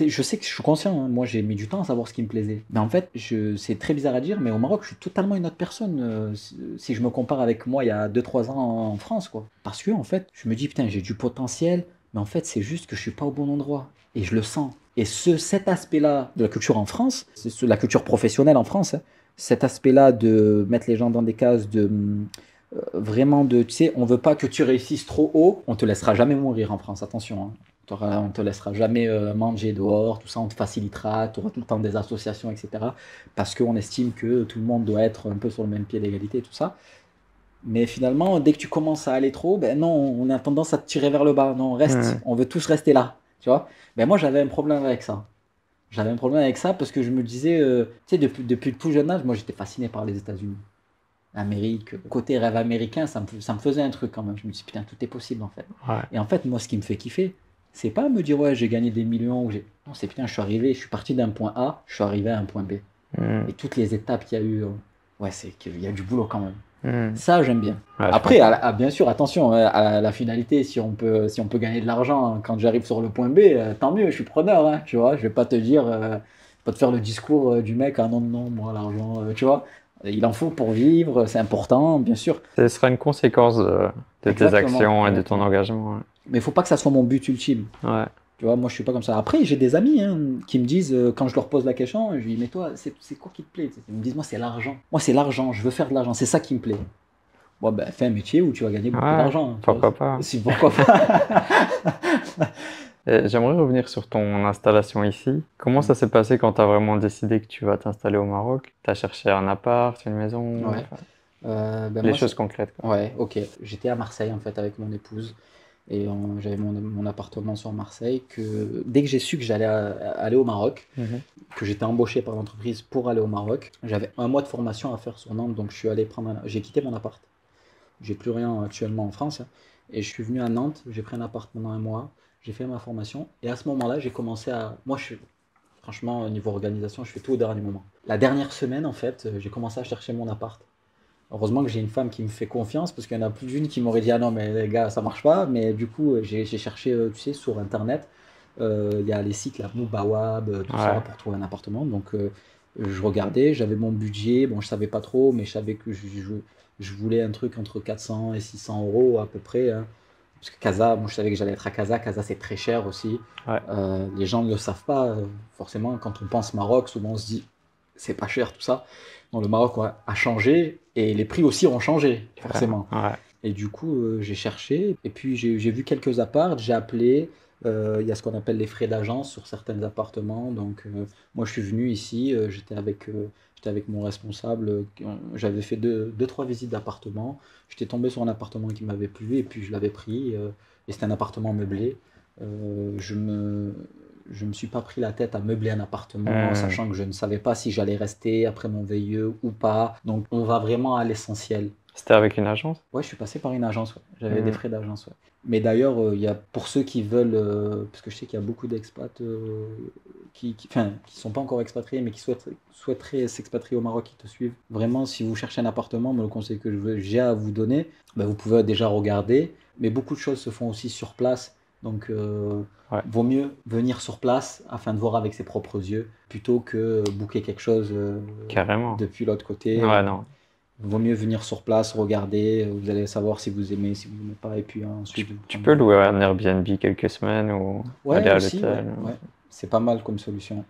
Je sais que je suis conscient, hein. Moi j'ai mis du temps à savoir ce qui me plaisait. Mais en fait, c'est très bizarre à dire, mais au Maroc, je suis totalement une autre personne si je me compare avec moi il y a 2-3 ans en France, quoi. Parce que, en fait, je me dis, putain, j'ai du potentiel, mais en fait, c'est juste que je ne suis pas au bon endroit. Et je le sens. Et cet aspect-là de la culture en France, c'est la culture professionnelle en France, hein, cet aspect-là de mettre les gens dans des cases de... vraiment de, tu sais, on ne veut pas que tu réussisses trop haut, on ne te laissera jamais mourir en France, attention, hein. On ne te laissera jamais manger dehors, tout ça, on te facilitera, tu auras tout le temps des associations, etc. Parce qu'on estime que tout le monde doit être un peu sur le même pied d'égalité, tout ça. Mais finalement, dès que tu commences à aller trop, ben non, on a tendance à te tirer vers le bas. Non, reste, on veut tous rester là, tu vois. Ben moi, j'avais un problème avec ça. Parce que je me disais, tu sais, depuis le plus jeune âge, moi, j'étais fasciné par les États-Unis. Amérique, côté rêve américain, ça me faisait un truc quand même. Je me dis, putain, tout est possible, en fait. Ouais. Et en fait, moi, ce qui me fait kiffer, c'est pas me dire, ouais, j'ai gagné des millions. Non, c'est putain, je suis arrivé, je suis parti d'un point A, je suis arrivé à un point B. Et toutes les étapes qu'il y a eu, ouais, c'est qu'il y a du boulot quand même. Ça, j'aime bien. Ouais, après, bien sûr, attention, à la finalité, si on peut gagner de l'argent quand j'arrive sur le point B, tant mieux, je suis preneur, hein, tu vois. Je vais pas te dire, pas te faire le discours du mec, ah non, moi, l'argent, tu vois. Il en faut pour vivre, c'est important, bien sûr. Ce sera une conséquence de tes actions et de ton engagement. Ouais. Mais il ne faut pas que ça soit mon but ultime. Ouais. Tu vois, moi, je ne suis pas comme ça. Après, j'ai des amis qui me disent, quand je leur pose la question, je dis, mais toi, c'est quoi qui te plaît? Ils me disent, moi, c'est l'argent. Moi, c'est l'argent, je veux faire de l'argent, c'est ça qui me plaît. Bon, ben, fais un métier où tu vas gagner beaucoup d'argent. Pourquoi pas? Pourquoi pas? J'aimerais revenir sur ton installation ici. Comment ça s'est passé quand tu as vraiment décidé que tu vas t'installer au Maroc? Tu as cherché un appart, une maison? Ouais. Des choses concrètes. Quoi. Ouais, ok. J'étais à Marseille en fait avec mon épouse et j'avais mon appartement sur Marseille. Que dès que j'ai su que j'allais aller au Maroc, que j'étais embauché par l'entreprise pour aller au Maroc, j'avais un mois de formation à faire sur Nantes, donc je suis allé prendre. J'ai quitté mon appart. J'ai plus rien actuellement en France et je suis venu à Nantes. J'ai pris un appart pendant un mois. J'ai fait ma formation et à ce moment-là, j'ai commencé à. Moi, je suis. Franchement, au niveau organisation, je fais tout au dernier moment. La dernière semaine, en fait, j'ai commencé à chercher mon appart. Heureusement que j'ai une femme qui me fait confiance parce qu'il y en a plus d'une qui m'aurait dit « Ah non, mais les gars, ça marche pas ». Mais du coup, j'ai cherché, tu sais, sur Internet. Il y a les sites, là, Moubawab, tout ça, pour trouver un appartement. Donc, je regardais, j'avais mon budget. Bon, je savais pas trop, mais je savais que je voulais un truc entre 400 et 600 euros à peu près. Hein. Parce que Casa, moi je savais que j'allais être à Casa. Casa, c'est très cher aussi. Ouais. Les gens ne le savent pas. Forcément, quand on pense Maroc, souvent on se dit c'est pas cher tout ça. Non, le Maroc a changé et les prix aussi ont changé, forcément. Ouais. Ouais. Et du coup, j'ai cherché. Et puis, j'ai vu quelques apparts. J'ai appelé. Il y a ce qu'on appelle les frais d'agence sur certains appartements. Donc, moi, je suis venu ici. J'étais avec mon responsable, j'avais fait deux, trois visites d'appartements. J'étais tombé sur un appartement qui m'avait plu et puis je l'avais pris. Et c'était un appartement meublé. Je me suis pas pris la tête à meubler un appartement, sachant que je ne savais pas si j'allais rester après mon VIE ou pas. Donc on va vraiment à l'essentiel. C'était avec une agence? Ouais, je suis passé par une agence. Ouais. J'avais des frais d'agence. Ouais. Mais d'ailleurs, il y a pour ceux qui veulent, parce que je sais qu'il y a beaucoup d'expats qui sont pas encore expatriés, mais qui souhaiteraient s'expatrier au Maroc, qui te suivent. Vraiment, si vous cherchez un appartement, le conseil que j'ai à vous donner, bah, vous pouvez déjà regarder. Mais beaucoup de choses se font aussi sur place. Donc, vaut mieux venir sur place afin de voir avec ses propres yeux plutôt que booker quelque chose carrément depuis l'autre côté. Ouais, non. Vaut mieux venir sur place, regarder, vous allez savoir si vous aimez, si vous n'aimez pas, et puis ensuite... Tu peux louer un Airbnb quelques semaines ou aller à l'hôtel. Ouais. C'est pas mal comme solution.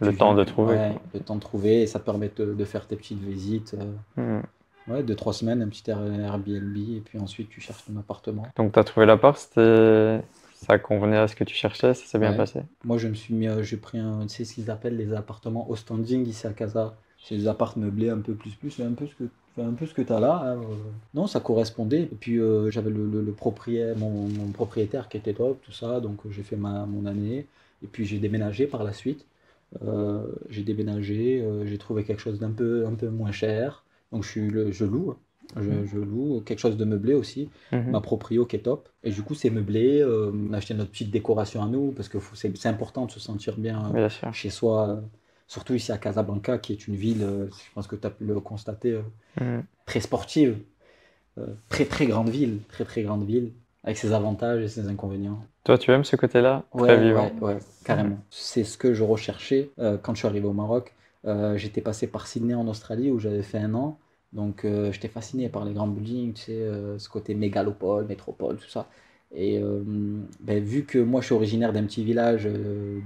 Le temps de trouver, et ça te permet de faire tes petites visites. Ouais, 2-3 semaines, un petit Airbnb, et puis ensuite tu cherches ton appartement. Donc tu as trouvé l'appart, ça convenait à ce que tu cherchais, ça s'est bien passé? Moi je me suis mis, j'ai pris un, tu sais ce qu'ils appellent les appartements au standing ici à Casa. C'est des apparts meublés un peu plus, c'est un peu ce que tu as là. Hein. Non, ça correspondait. Et puis, j'avais le propriétaire, mon propriétaire qui était top, tout ça. Donc, j'ai fait mon année. Et puis, j'ai déménagé par la suite. J'ai trouvé quelque chose d'un peu moins cher. Donc, je loue quelque chose de meublé aussi, ma proprio qui est top. Et du coup, c'est meublé, on a acheté notre petite décoration à nous, parce que c'est important de se sentir bien chez soi. Surtout ici à Casablanca, qui est une ville, je pense que tu as pu le constater, très sportive, très très grande ville, avec ses avantages et ses inconvénients. Toi, tu aimes ce côté-là? Très vivant. Ouais, carrément. C'est ce que je recherchais quand je suis arrivé au Maroc. J'étais passé par Sydney en Australie, où j'avais fait un an. Donc, j'étais fasciné par les grands buildings, tu sais, ce côté mégalopole, métropole, tout ça. Et vu que moi, je suis originaire d'un petit village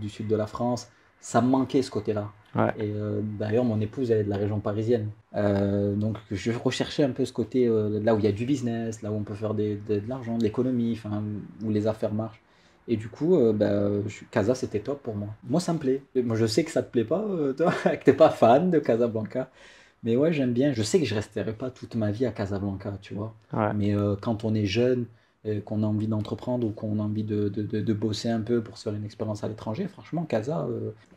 du sud de la France, ça me manquait ce côté-là. Ouais. Et d'ailleurs, mon épouse, elle est de la région parisienne. Donc, je recherchais un peu ce côté, là où il y a du business, là où on peut faire de l'argent, de l'économie, où les affaires marchent. Et du coup, Casa, c'était top pour moi. Moi, ça me plaît. Moi, je sais que ça ne te plaît pas, toi, que tu n'es pas fan de Casablanca. Mais ouais, j'aime bien. Je sais que je ne resterai pas toute ma vie à Casablanca, tu vois. Ouais. Mais quand on est jeune, qu'on a envie d'entreprendre ou qu'on a envie de bosser un peu pour se faire une expérience à l'étranger, franchement, Casa,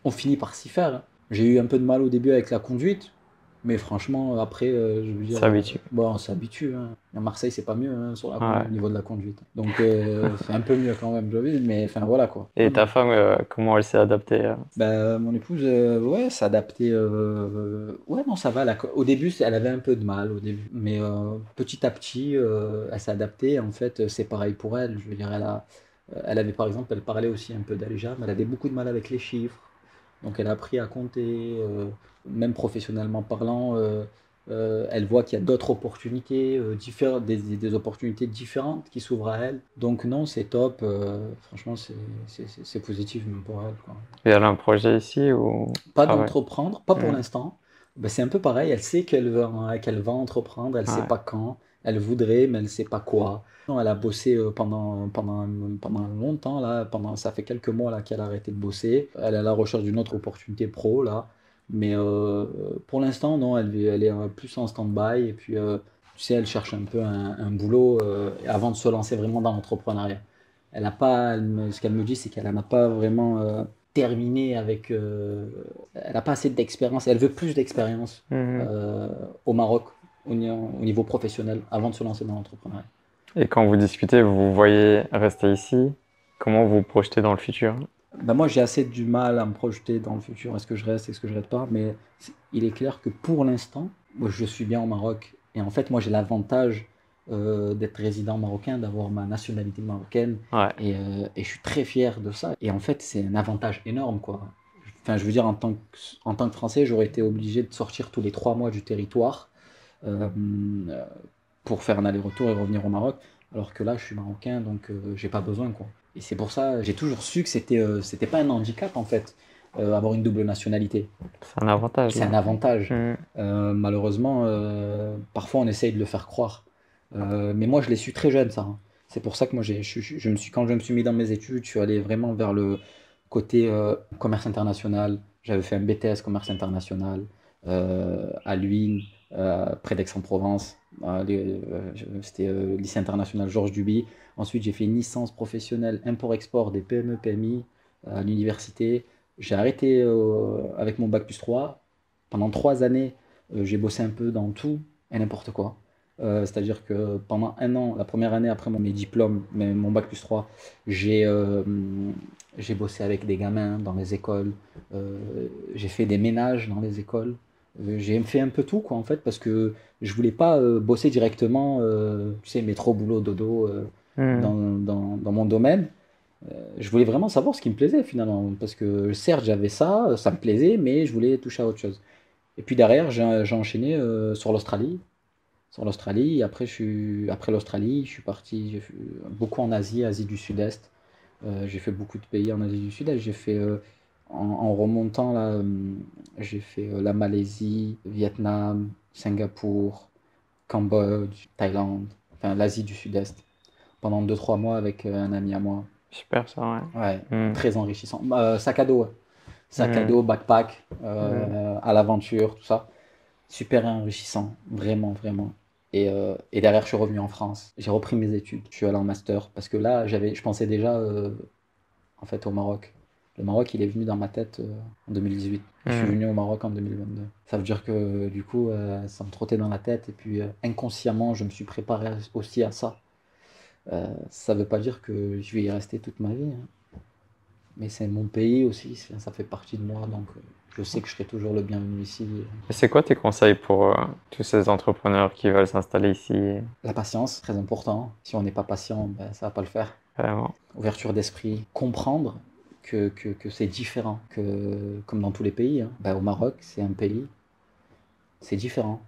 on finit par s'y faire. J'ai eu un peu de mal au début avec la conduite, mais franchement, après, je veux dire... on s'habitue. Hein. À Marseille, c'est pas mieux au niveau de la conduite. Donc, c'est un peu mieux quand même, je veux dire, mais enfin, voilà quoi. Et ta femme, comment elle s'est adaptée mon épouse, s'est adaptée... ça va. Au début, elle avait un peu de mal, mais petit à petit, elle s'est adaptée. En fait, c'est pareil pour elle. Je veux dire, elle avait, par exemple, elle parlait aussi un peu d'Alija, mais elle avait beaucoup de mal avec les chiffres. Donc, elle a appris à compter, même professionnellement parlant, elle voit qu'il y a d'autres opportunités, des opportunités différentes qui s'ouvrent à elle. Donc, non, c'est top. Franchement, c'est positif même pour elle, quoi. Et elle a un projet ici ou... Pas d'entreprendre, pas pour l'instant. Ben, c'est un peu pareil, elle sait qu'elle va entreprendre, elle ne sait pas quand. Elle voudrait, mais elle ne sait pas quoi. Elle a bossé pendant longtemps, là, ça fait quelques mois là, qu'elle a arrêté de bosser. Elle est à la recherche d'une autre opportunité pro, là. Mais pour l'instant, non, elle est plus en stand-by. Et puis, tu sais, elle cherche un peu un boulot avant de se lancer vraiment dans l'entrepreneuriat. Elle n'a pas, ce qu'elle me dit, c'est qu'elle n'a pas vraiment terminé avec... elle n'a pas assez d'expérience. Elle veut plus d'expérience au Maroc, au niveau professionnel, avant de se lancer dans l'entrepreneuriat. Et quand vous discutez, vous voyez rester ici? Comment vous vous projetez dans le futur? Ben moi, j'ai assez du mal à me projeter dans le futur. Est-ce que je reste, est-ce que je ne reste pas? Mais il est clair que pour l'instant, je suis bien au Maroc. Et en fait, moi, j'ai l'avantage d'être résident marocain, d'avoir ma nationalité marocaine. Ouais. Et je suis très fier de ça. Et en fait, c'est un avantage énorme, quoi. Enfin, je veux dire, en tant que Français, j'aurais été obligé de sortir tous les 3 mois du territoire pour faire un aller-retour et revenir au Maroc. Alors que là, je suis marocain, donc j'ai pas besoin, quoi. Et c'est pour ça, j'ai toujours su que c'était pas un handicap, en fait, avoir une double nationalité. C'est un avantage. C'est un avantage. Malheureusement, parfois on essaye de le faire croire. Mais moi, je l'ai su très jeune, ça. C'est pour ça que moi, quand je me suis mis dans mes études, je suis allé vraiment vers le côté commerce international. J'avais fait un BTS commerce international à Luynes, près d'Aix-en-Provence. C'était le lycée international Georges Duby. Ensuite, j'ai fait une licence professionnelle import-export des PME-PMI à l'université. J'ai arrêté avec mon bac plus 3. Pendant 3 années, j'ai bossé un peu dans tout et n'importe quoi. C'est-à-dire que pendant 1 an, la première année après mes diplômes, mon bac plus 3, j'ai bossé avec des gamins dans les écoles. J'ai fait des ménages dans les écoles. J'ai fait un peu tout, quoi, en fait, parce que je voulais pas bosser directement, tu sais, métro, boulot, dodo, dans mon domaine. Je voulais vraiment savoir ce qui me plaisait, finalement, parce que certes, j'avais ça, ça me plaisait, mais je voulais toucher à autre chose. Et puis derrière, j'ai enchaîné sur l'Australie. Sur l'Australie, après l'Australie, je suis parti beaucoup en Asie, Asie du Sud-Est. J'ai fait beaucoup de pays en Asie du Sud-Est. J'ai fait... En remontant, là, j'ai fait la Malaisie, Vietnam, Singapour, Cambodge, Thaïlande, enfin l'Asie du Sud-Est, pendant 2-3 mois avec un ami à moi. Super ça, ouais. Ouais, très enrichissant. Sac à dos, ouais. Sac à dos, backpack, à l'aventure, tout ça. Super enrichissant, vraiment, vraiment. Et derrière, je suis revenu en France. J'ai repris mes études, je suis allé en master, parce que là, je pensais déjà, en fait, au Maroc. Le Maroc, il est venu dans ma tête en 2018. Je suis venu au Maroc en 2022. Ça veut dire que du coup, ça me trottait dans la tête. Et puis inconsciemment, je me suis préparé aussi à ça. Ça ne veut pas dire que je vais y rester toute ma vie. Hein. Mais c'est mon pays aussi, ça fait partie de moi. Donc je sais que je serai toujours le bienvenu ici. Et c'est quoi tes conseils pour tous ces entrepreneurs qui veulent s'installer ici? La patience, très important. Si on n'est pas patient, ça ne va pas le faire. Vraiment. Ouverture d'esprit, comprendre que c'est différent, comme dans tous les pays. Hein. Au Maroc, c'est un pays, c'est différent.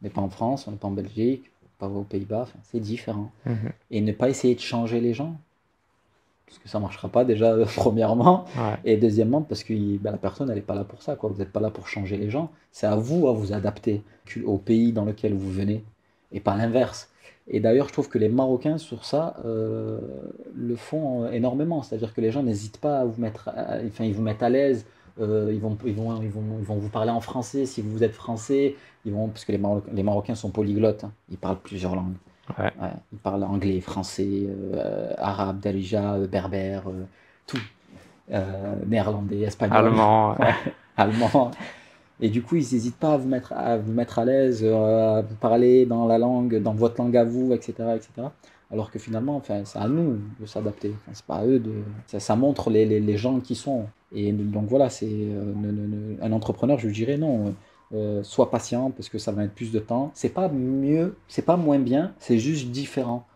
On n'est pas en France, on n'est pas en Belgique, pas aux Pays-Bas, c'est différent. Et ne pas essayer de changer les gens, parce que ça ne marchera pas déjà, premièrement, et deuxièmement, parce que la personne, elle n'est pas là pour ça, quoi. Vous n'êtes pas là pour changer les gens, c'est à vous adapter au pays dans lequel vous venez, et pas l'inverse. Et d'ailleurs, je trouve que les Marocains, sur ça, le font énormément. C'est-à-dire que les gens n'hésitent pas à vous mettre ils vous mettent à l'aise. Ils vont vous parler en français. Si vous êtes français, parce que les Marocains sont polyglottes. Hein. Ils parlent plusieurs langues. Ouais. Ouais, ils parlent anglais, français, arabe, darija, berbère, tout. Néerlandais, espagnol. Allemand. Ouais. Allemand. Et du coup, ils n'hésitent pas à vous mettre à l'aise, à vous parler dans votre langue à vous, etc. etc. Alors que finalement, c'est à nous de s'adapter. C'est pas à eux de... Ça montre les gens qui sont. Et donc voilà, c'est un entrepreneur, je lui dirais non, sois patient parce que ça va mettre plus de temps. C'est pas mieux, c'est pas moins bien, c'est juste différent.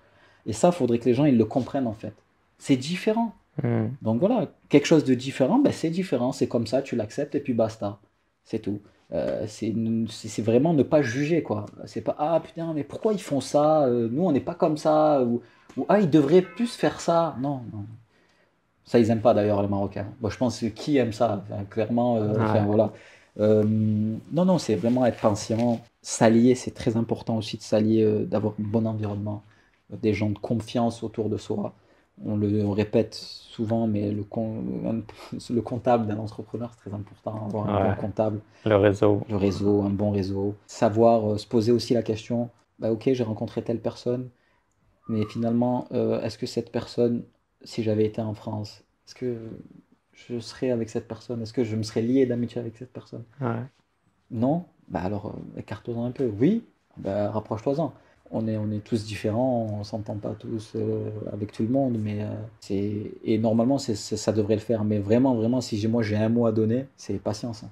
Et ça, il faudrait que les gens ils le comprennent en fait. C'est différent. Donc voilà, quelque chose de différent, c'est différent. C'est comme ça, tu l'acceptes et puis basta. C'est tout. C'est vraiment ne pas juger, quoi. C'est pas « Ah, putain, mais pourquoi ils font ça? Nous, on n'est pas comme ça. » ou « Ah, ils devraient plus faire ça. » Non, non. Ça, ils n'aiment pas, d'ailleurs, les Marocains. Bon, je pense que qui aime ça clairement, voilà. Non, non, c'est vraiment être patient. S'allier, c'est très important aussi de s'allier, d'avoir un bon environnement, des gens de confiance autour de soi. on le répète souvent, mais le comptable d'un entrepreneur, c'est très important, avoir un bon comptable. Le réseau, un bon réseau. Savoir se poser aussi la question, bah, ok, j'ai rencontré telle personne, mais finalement, est-ce que cette personne, si j'avais été en France, est-ce que je serais avec cette personne? Est-ce que je me serais lié d'amitié avec cette personne? Ouais. Non? Bah alors, écarte-toi un peu. Oui? Bah, rapproche-toi-en. On est tous différents, on ne s'entend pas tous avec tout le monde, mais et normalement, ça devrait le faire. Mais vraiment, vraiment, si moi j'ai un mot à donner, c'est patience. Hein.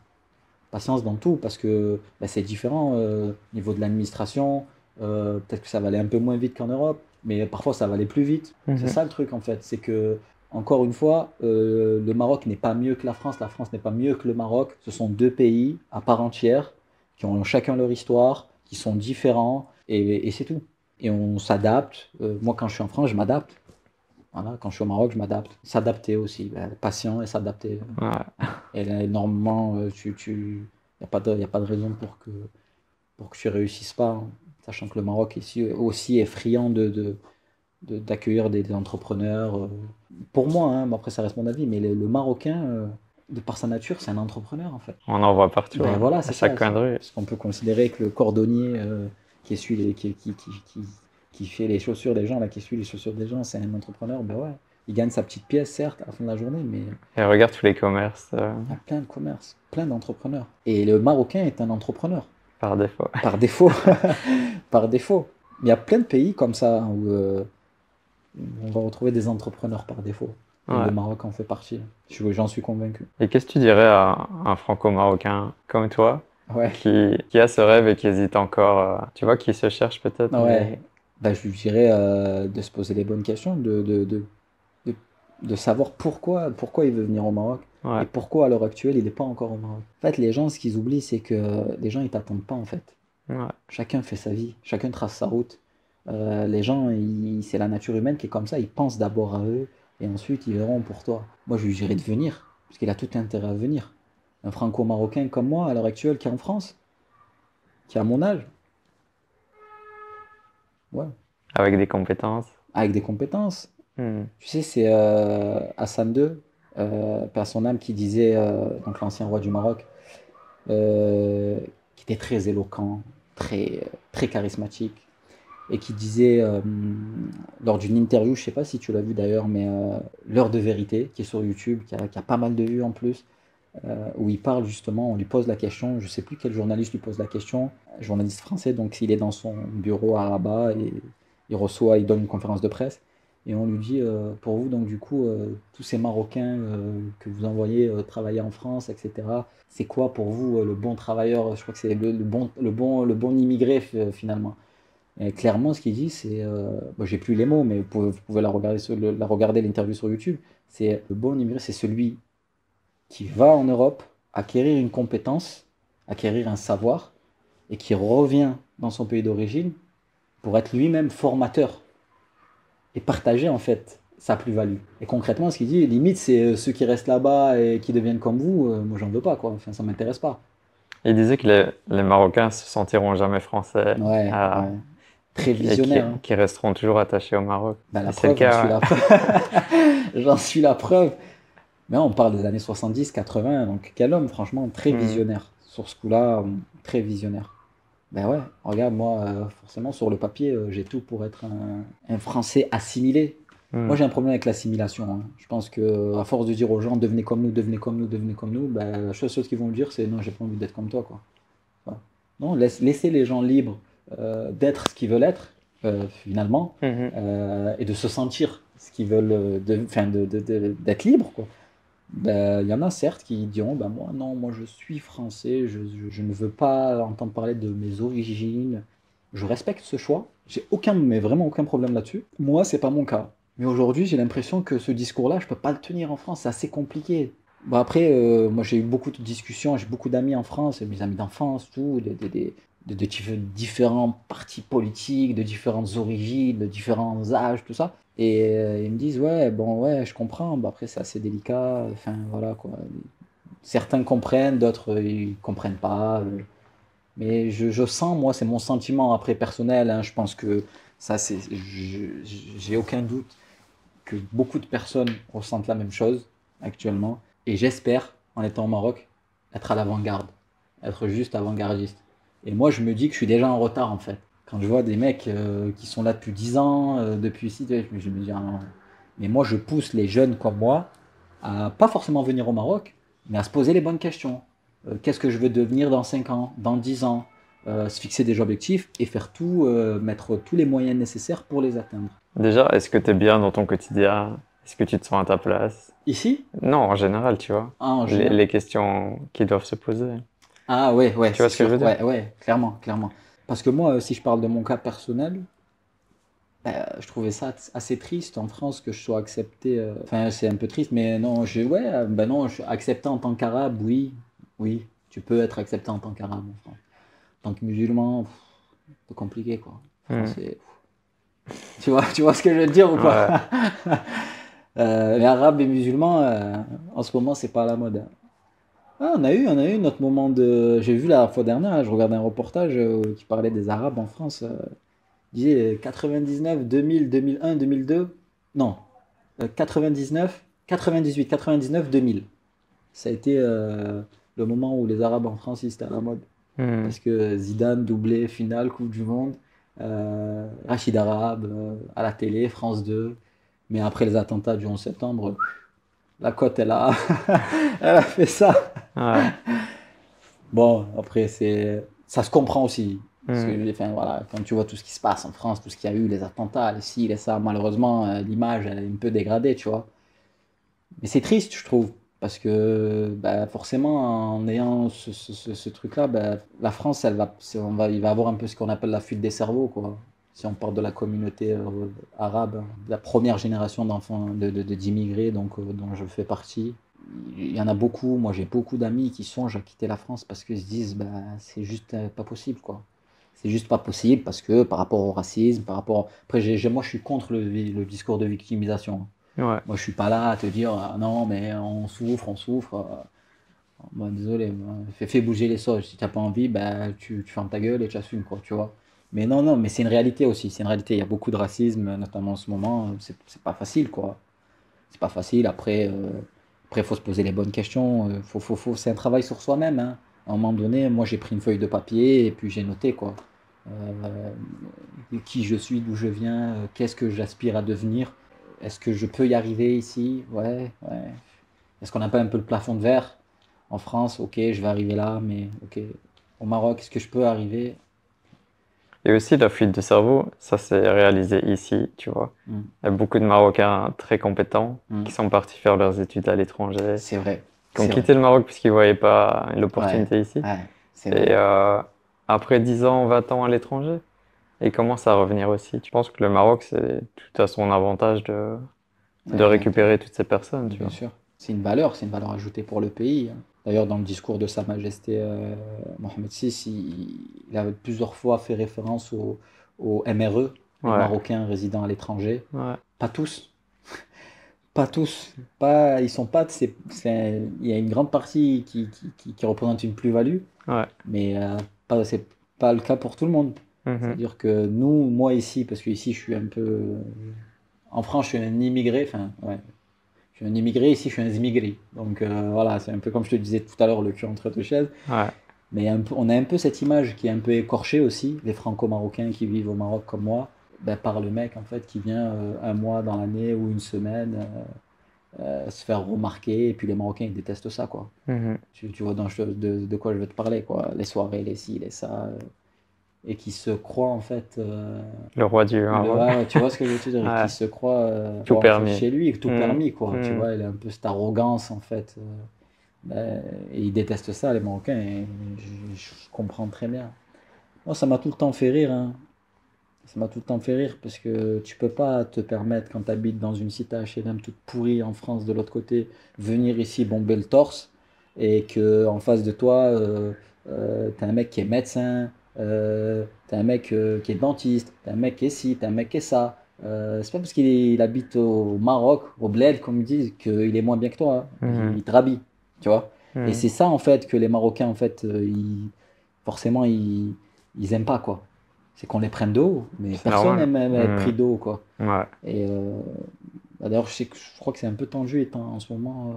Patience dans tout, parce que bah, c'est différent au niveau de l'administration. Peut-être que ça va aller un peu moins vite qu'en Europe, mais parfois ça va aller plus vite. Mmh. C'est ça le truc en fait, c'est que, encore une fois, le Maroc n'est pas mieux que la France n'est pas mieux que le Maroc. Ce sont deux pays à part entière, qui ont chacun leur histoire, qui sont différents. Et c'est tout. Et on s'adapte. Moi, quand je suis en France, je m'adapte. Voilà, quand je suis au Maroc, je m'adapte. S'adapter aussi, ben, patient et s'adapter. Ouais. Et là, normalement, il n'y a pas de raison pour que tu ne réussisses pas, hein. Sachant que le Maroc ici aussi est friand d'accueillir des entrepreneurs. Pour moi, hein, après ça reste mon avis, mais le Marocain... de par sa nature, c'est un entrepreneur en fait. On en voit partout. Ben, voilà, c'est ça. Parce qu'on peut considérer que le cordonnier qui fait les chaussures des gens, là, qui suit les chaussures des gens, c'est un entrepreneur. Ben ouais, il gagne sa petite pièce certes à la fin de la journée, mais. Et regarde tous les commerces. Il y a plein de commerces, plein d'entrepreneurs. Et le Marocain est un entrepreneur. Par défaut. Par défaut. Par défaut. Il y a plein de pays comme ça où on va retrouver des entrepreneurs par défaut. Ouais. Le Maroc en fait partie, j'en suis convaincu. Et qu'est-ce que tu dirais à un franco-marocain comme toi, ouais, qui a ce rêve et qui hésite encore, tu vois, qui se cherche peut-être? Ouais. Mais... bah, je lui dirais de se poser les bonnes questions, de savoir pourquoi il veut venir au Maroc, ouais, et pourquoi à l'heure actuelle il n'est pas encore au Maroc. En fait, les gens, ce qu'ils oublient, c'est que les gens, ils ne t'attendent pas en fait. Ouais. Chacun fait sa vie, chacun trace sa route. Les gens, c'est la nature humaine qui est comme ça, ils pensent d'abord à eux. Et ensuite, ils verront pour toi. Moi, je lui dirais de venir, parce qu'il a tout intérêt à venir. Un franco-marocain comme moi, à l'heure actuelle, qui est en France, qui a mon âge. Ouais. Avec des compétences. Avec des compétences. Mmh. Tu sais, c'est Hassan II, par son âme, qui disait, donc l'ancien roi du Maroc, qui était très éloquent, très, très charismatique. Et qui disait, lors d'une interview, je ne sais pas si tu l'as vu d'ailleurs, mais L'heure de vérité, qui est sur YouTube, qui a pas mal de vues en plus, où il parle justement, on lui pose la question, je ne sais plus quel journaliste lui pose la question, journaliste français, donc il est dans son bureau à Rabat, et il donne une conférence de presse, et on lui dit, pour vous, donc du coup, tous ces Marocains que vous envoyez travailler en France, etc., c'est quoi pour vous le bon travailleur, je crois que c'est le bon immigré finalement? Et clairement, ce qu'il dit, c'est... bon, j'ai plus les mots, mais vous pouvez la regarder l'interview sur YouTube. C'est le bon immigré, c'est celui qui va en Europe acquérir une compétence, acquérir un savoir, et qui revient dans son pays d'origine pour être lui-même formateur et partager, en fait, sa plus-value. Et concrètement, ce qu'il dit, limite, c'est ceux qui restent là-bas et qui deviennent comme vous, moi, j'en veux pas, quoi. Enfin, ça ne m'intéresse pas. Il disait que les Marocains se sentiront jamais français. Ouais, ouais. Très visionnaire. Qui resteront toujours attachés au Maroc. Ben, c'est le cas. J'en suis la preuve. Mais on parle des années 70, 80. Donc, quel homme, franchement, très visionnaire. Sur ce coup-là, très visionnaire. Ben ouais, regarde, moi, forcément, sur le papier, j'ai tout pour être un Français assimilé. Moi, j'ai un problème avec l'assimilation. Hein. Je pense qu'à force de dire aux gens, devenez comme nous, devenez comme nous, devenez comme nous, ben, la seule chose qu'ils vont me dire, c'est non, j'ai pas envie d'être comme toi, quoi. Voilà. Non, laissez les gens libres d'être ce qu'ils veulent être, finalement, et de se sentir ce qu'ils veulent, d'être libres, quoi. Ben, y en a, certes, qui diront, ben, moi, non, moi, je suis français, je ne veux pas entendre parler de mes origines. Je respecte ce choix. J'ai aucun, mais vraiment aucun problème là-dessus. Moi, c'est pas mon cas. Mais aujourd'hui, j'ai l'impression que ce discours-là, je ne peux pas le tenir en France, c'est assez compliqué. Bon, après, moi j'ai eu beaucoup de discussions, j'ai beaucoup d'amis en France, mes amis d'enfance, tout, de différents partis politiques, de différentes origines, de différents âges, tout ça. Et ils me disent, ouais, bon, ouais, je comprends, bon, après c'est assez délicat, enfin voilà quoi. Certains comprennent, d'autres ils ne comprennent pas. Mais je sens, moi, c'est mon sentiment après personnel, hein, je pense que ça, j'ai aucun doute que beaucoup de personnes ressentent la même chose actuellement. Et j'espère, en étant au Maroc, être à l'avant-garde, être juste avant-gardiste. Et moi, je me dis que je suis déjà en retard, en fait. Quand je vois des mecs qui sont là depuis 10 ans, depuis ici, je me dis, ah, non. Mais moi, je pousse les jeunes comme moi à pas forcément venir au Maroc, mais à se poser les bonnes questions. Qu'est-ce que je veux devenir dans 5 ans, dans 10 ans? Se fixer des objectifs et faire tout, mettre tous les moyens nécessaires pour les atteindre. Déjà, est-ce que tu es bien dans ton quotidien? Est-ce que tu te sens à ta place? Ici? Non, en général, tu vois. Ah, en général. Les questions qui doivent se poser. Ah ouais, ouais. Tu vois ce que je veux dire? Ouais, ouais, clairement, clairement. Parce que moi, si je parle de mon cas personnel, je trouvais ça assez triste en France que je sois accepté. Enfin, c'est un peu triste, mais non, je suis accepté en tant qu'arabe, oui. Oui, tu peux être accepté en tant qu'arabe en France. En tant que musulman, c'est compliqué, quoi. Tu vois ce que je veux dire ou pas? Ouais. Les arabes et musulmans, en ce moment, c'est pas à la mode. Ah, on a eu notre moment de... J'ai vu la fois dernière, je regardais un reportage qui parlait des arabes en France. Il disait 99, 2000, 2001, 2002... Non, 99, 98, 99, 2000. Ça a été le moment où les arabes en France, c'était à la mode. Parce que Zidane, doublé, finale, Coupe du Monde, Rachid Arabe, à la télé, France 2. Mais après les attentats du 11 septembre, la cote, elle a fait ça. Ouais. Bon, après, ça se comprend aussi. Parce que, enfin, voilà, quand tu vois tout ce qui se passe en France, tout ce qu'il y a eu, les attentats, les ci, les ça, malheureusement, l'image, elle est un peu dégradée, tu vois. Mais c'est triste, je trouve. Parce que forcément, en ayant ce truc-là, la France, il va avoir un peu ce qu'on appelle la fuite des cerveaux, quoi. Si on parle de la communauté arabe, la première génération d'enfants, d'immigrés dont je fais partie, il y en a beaucoup. Moi, j'ai beaucoup d'amis qui songent à quitter la France parce qu'ils se disent c'est juste pas possible, quoi. C'est juste pas possible parce que par rapport au racisme, par rapport... Après, moi, je suis contre le discours de victimisation. Ouais. Moi, je suis pas là à te dire non, mais on souffre. Bon, désolé, fais bouger les sauces. Si t'as pas envie, tu fermes ta gueule et tu assumes, quoi, tu vois. Mais non, mais c'est une réalité aussi. C'est une réalité. Il y a beaucoup de racisme, notamment en ce moment. C'est pas facile, quoi. C'est pas facile. Après, faut se poser les bonnes questions. C'est un travail sur soi-même, hein. À un moment donné, moi, j'ai pris une feuille de papier et puis j'ai noté, quoi. Qui je suis, d'où je viens, qu'est-ce que j'aspire à devenir. Est-ce que je peux y arriver ici? Ouais. Est-ce qu'on n'a pas un peu le plafond de verre? En France, ok, je vais arriver là, mais ok. Au Maroc, est-ce que je peux arriver? Et aussi, la fuite de cerveau, ça s'est réalisé ici, tu vois. Il y a beaucoup de Marocains très compétents qui sont partis faire leurs études à l'étranger. C'est vrai. Qui ont quitté le Maroc parce qu'ils ne voyaient pas l'opportunité ici. Ouais, c'est vrai. Et après 10 ans, 20 ans à l'étranger, et commence à revenir aussi. Je pense que le Maroc, c'est tout à son avantage de récupérer toutes ces personnes. Tu vois. Bien sûr. C'est une valeur ajoutée pour le pays. D'ailleurs, dans le discours de Sa Majesté Mohamed VI, il avait plusieurs fois fait référence au MRE, les Marocains résidant à l'étranger. Ouais. Pas tous. Ils sont pas... Il y a une grande partie qui représente une plus-value, mais ce n'est pas le cas pour tout le monde. C'est-à-dire que moi ici, parce que ici je suis un peu... En France, je suis un immigré, je suis un immigré, ici je suis un immigré. Donc voilà, c'est un peu comme je te disais tout à l'heure, le cul entre deux chaises. Ouais. Mais on a un peu cette image qui est un peu écorchée aussi, les franco-marocains qui vivent au Maroc comme moi, par le mec en fait qui vient un mois dans l'année ou une semaine se faire remarquer, et puis les Marocains ils détestent ça, quoi. Tu vois de quoi je veux te parler, quoi. Les soirées, les ci, les ça... Et qui se croit en fait le roi du Maroc. Tu vois ce que je veux te dire, qui se croit tout permis chez lui, tout permis, quoi. Tu vois, il a un peu cette arrogance en fait, et il déteste ça, les Marocains, et je comprends très bien. Moi, ça m'a tout le temps fait rire, hein. Ça m'a tout le temps fait rire parce que tu peux pas te permettre, quand tu habites dans une cité HLM toute pourrie en France, de l'autre côté, venir ici bomber le torse, et que en face de toi t'as un mec qui est médecin, t'as un mec qui est dentiste, t'as un mec qui est ci, t'as un mec qui est ça. C'est pas parce qu'il habite au Maroc, au bled, comme ils disent, qu'il est moins bien que toi. Hein. Il te rabille, tu vois. Et c'est ça, en fait, que les Marocains, en fait, forcément, ils aiment pas, quoi. C'est qu'on les prenne de haut, mais personne n'aime être pris de haut, quoi. Ouais. Et Bah, d'ailleurs, je crois que c'est un peu tendu étant, en ce moment,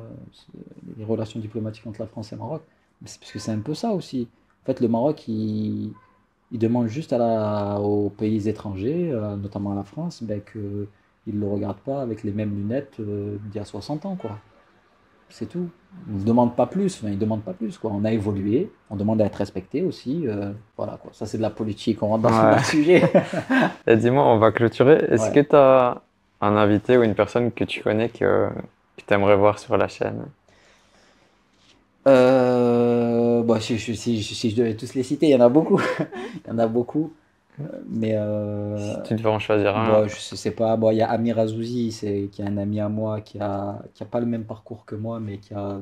les relations diplomatiques entre la France et le Maroc. Mais c'est parce que c'est un peu ça aussi. En fait, le Maroc, il demande juste aux pays étrangers, notamment à la France, ben, qu'ils ne le regardent pas avec les mêmes lunettes d'il y a 60 ans, quoi. C'est tout. On ne demande pas plus, enfin, ils ne demandent pas plus, quoi. On a évolué, on demande à être respecté aussi. Voilà, quoi. Ça, c'est de la politique, on rentre dans le sujet. Et dis-moi, on va clôturer. Est-ce que tu as un invité ou une personne que tu connais que tu aimerais voir sur la chaîne? Bon, si je devais tous les citer, il y en a beaucoup. Il y en a beaucoup. Mais si tu devais en choisir un. Bon, je sais pas. Bon, il y a Amir Azouzi, qui est un ami à moi, qui a pas le même parcours que moi, mais qui a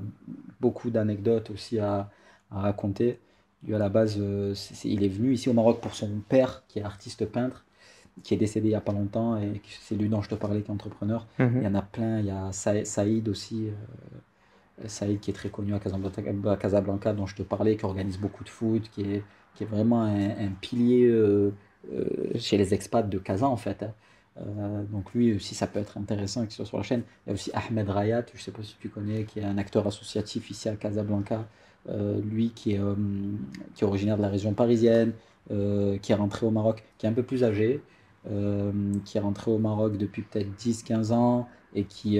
beaucoup d'anecdotes aussi à raconter. Lui, à la base, il est venu ici au Maroc pour son père, qui est artiste peintre, qui est décédé il n'y a pas longtemps, et c'est lui dont je te parlais, qui est entrepreneur. Il y en a plein. Il y a Saïd aussi. Saïd, qui est très connu à Casablanca, dont je te parlais, qui organise beaucoup de foot, qui est vraiment un pilier chez les expats de Casa, en fait. Donc lui aussi, ça peut être intéressant qu'il soit sur la chaîne. Il y a aussi Ahmed Rayat, je ne sais pas si tu connais, qui est un acteur associatif ici à Casablanca. Lui qui est originaire de la région parisienne, qui est rentré au Maroc, qui est un peu plus âgé, qui est rentré au Maroc depuis peut-être 10-15 ans, et qui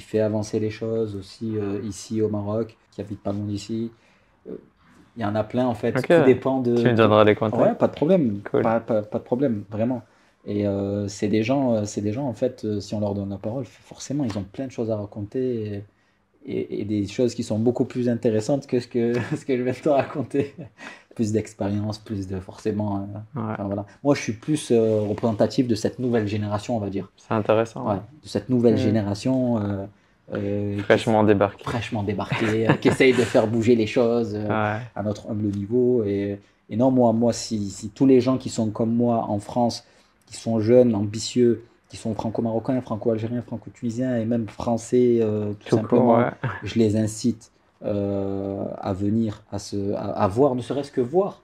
fait avancer les choses aussi ici au Maroc, qui habite pas loin d'ici. Il y en a plein, en fait. Okay. Tout dépend de... Tu me donneras les contacts. Ouais, pas de problème. Cool. Pas de problème, vraiment. Et c'est des gens, en fait, si on leur donne la parole, forcément, ils ont plein de choses à raconter et des choses qui sont beaucoup plus intéressantes que ce que je vais te raconter. Plus d'expérience, plus de forcément... Enfin, voilà. Moi, je suis plus représentatif de cette nouvelle génération, on va dire. C'est intéressant. Ouais. De cette nouvelle génération... fraîchement débarquée, qui essaye de faire bouger les choses à notre humble niveau. Et non, moi si tous les gens qui sont comme moi en France, qui sont jeunes, ambitieux, qui sont franco-marocains, franco-algériens, franco-tunisiens et même français, tout simplement, je les incite à venir, à voir, ne serait-ce que voir.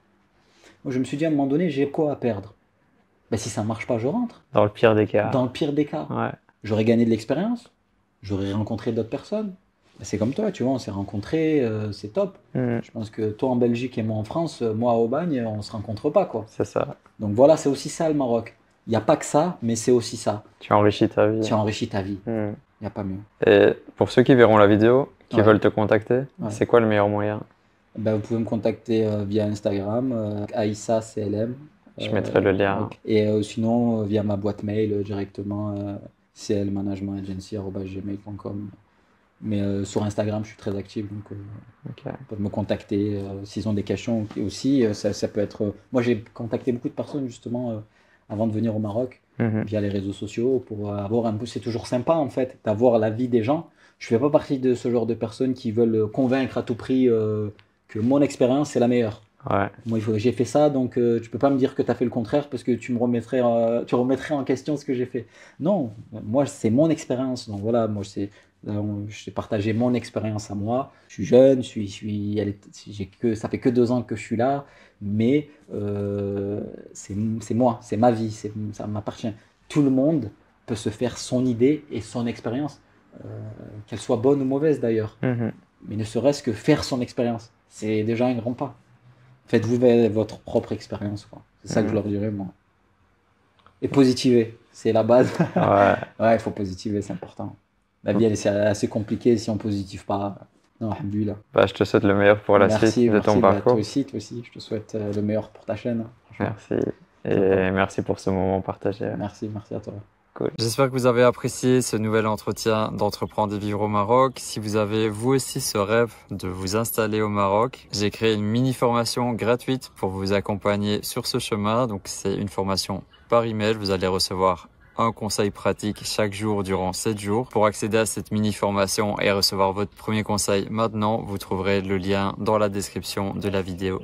Moi, je me suis dit à un moment donné, j'ai quoi à perdre? Ben, si ça ne marche pas, je rentre. Dans le pire des cas. J'aurais gagné de l'expérience. J'aurais rencontré d'autres personnes. C'est comme toi, tu vois, on s'est rencontrés, c'est top. Je pense que toi en Belgique et moi en France, moi à Aubagne, on ne se rencontre pas, quoi. C'est ça. Donc voilà, c'est aussi ça le Maroc. Il n'y a pas que ça, mais c'est aussi ça. Tu enrichis ta vie. Il n'y a pas mieux. Et pour ceux qui verront la vidéo, qui veulent te contacter, c'est quoi le meilleur moyen? Ben, vous pouvez me contacter via Instagram, Aïssa CLM. Je mettrai le lien. Donc, et sinon, via ma boîte mail directement. clmanagementagency@gmail.com. Mais sur Instagram, je suis très actif, donc ils peuvent me contacter s'ils ont des questions. Et aussi, ça peut être... Moi, j'ai contacté beaucoup de personnes, justement, avant de venir au Maroc, via les réseaux sociaux, pour avoir un peu... C'est toujours sympa, en fait, d'avoir l'avis des gens. Je ne fais pas partie de ce genre de personnes qui veulent convaincre à tout prix que mon expérience, c'est la meilleure. Ouais. Moi, j'ai fait ça, donc tu peux pas me dire que tu as fait le contraire parce que tu remettrais en question ce que j'ai fait. Non, moi, c'est mon expérience. Donc voilà, moi, j'ai partagé mon expérience à moi. Je suis jeune, ça fait que 2 ans que je suis là, mais c'est moi, c'est ma vie, ça m'appartient. Tout le monde peut se faire son idée et son expérience, qu'elle soit bonne ou mauvaise d'ailleurs. Mais ne serait-ce que faire son expérience, c'est déjà un grand pas. Faites-vous votre propre expérience. C'est ça que je leur dirais, moi. Et positiver, c'est la base. Ouais, il faut positiver, c'est important. La vie, c'est assez compliqué si on ne positive pas. Non, alhamdoulilah. Bah, je te souhaite le meilleur pour la suite de ton parcours. Bah, toi aussi, je te souhaite le meilleur pour ta chaîne. Merci. Et merci pour ce moment partagé. Merci à toi. Cool. J'espère que vous avez apprécié ce nouvel entretien d'Entreprendre et Vivre au Maroc. Si vous avez vous aussi ce rêve de vous installer au Maroc, j'ai créé une mini formation gratuite pour vous accompagner sur ce chemin. Donc c'est une formation par email. Vous allez recevoir un conseil pratique chaque jour durant 7 jours. Pour accéder à cette mini formation et recevoir votre premier conseil maintenant, vous trouverez le lien dans la description de la vidéo.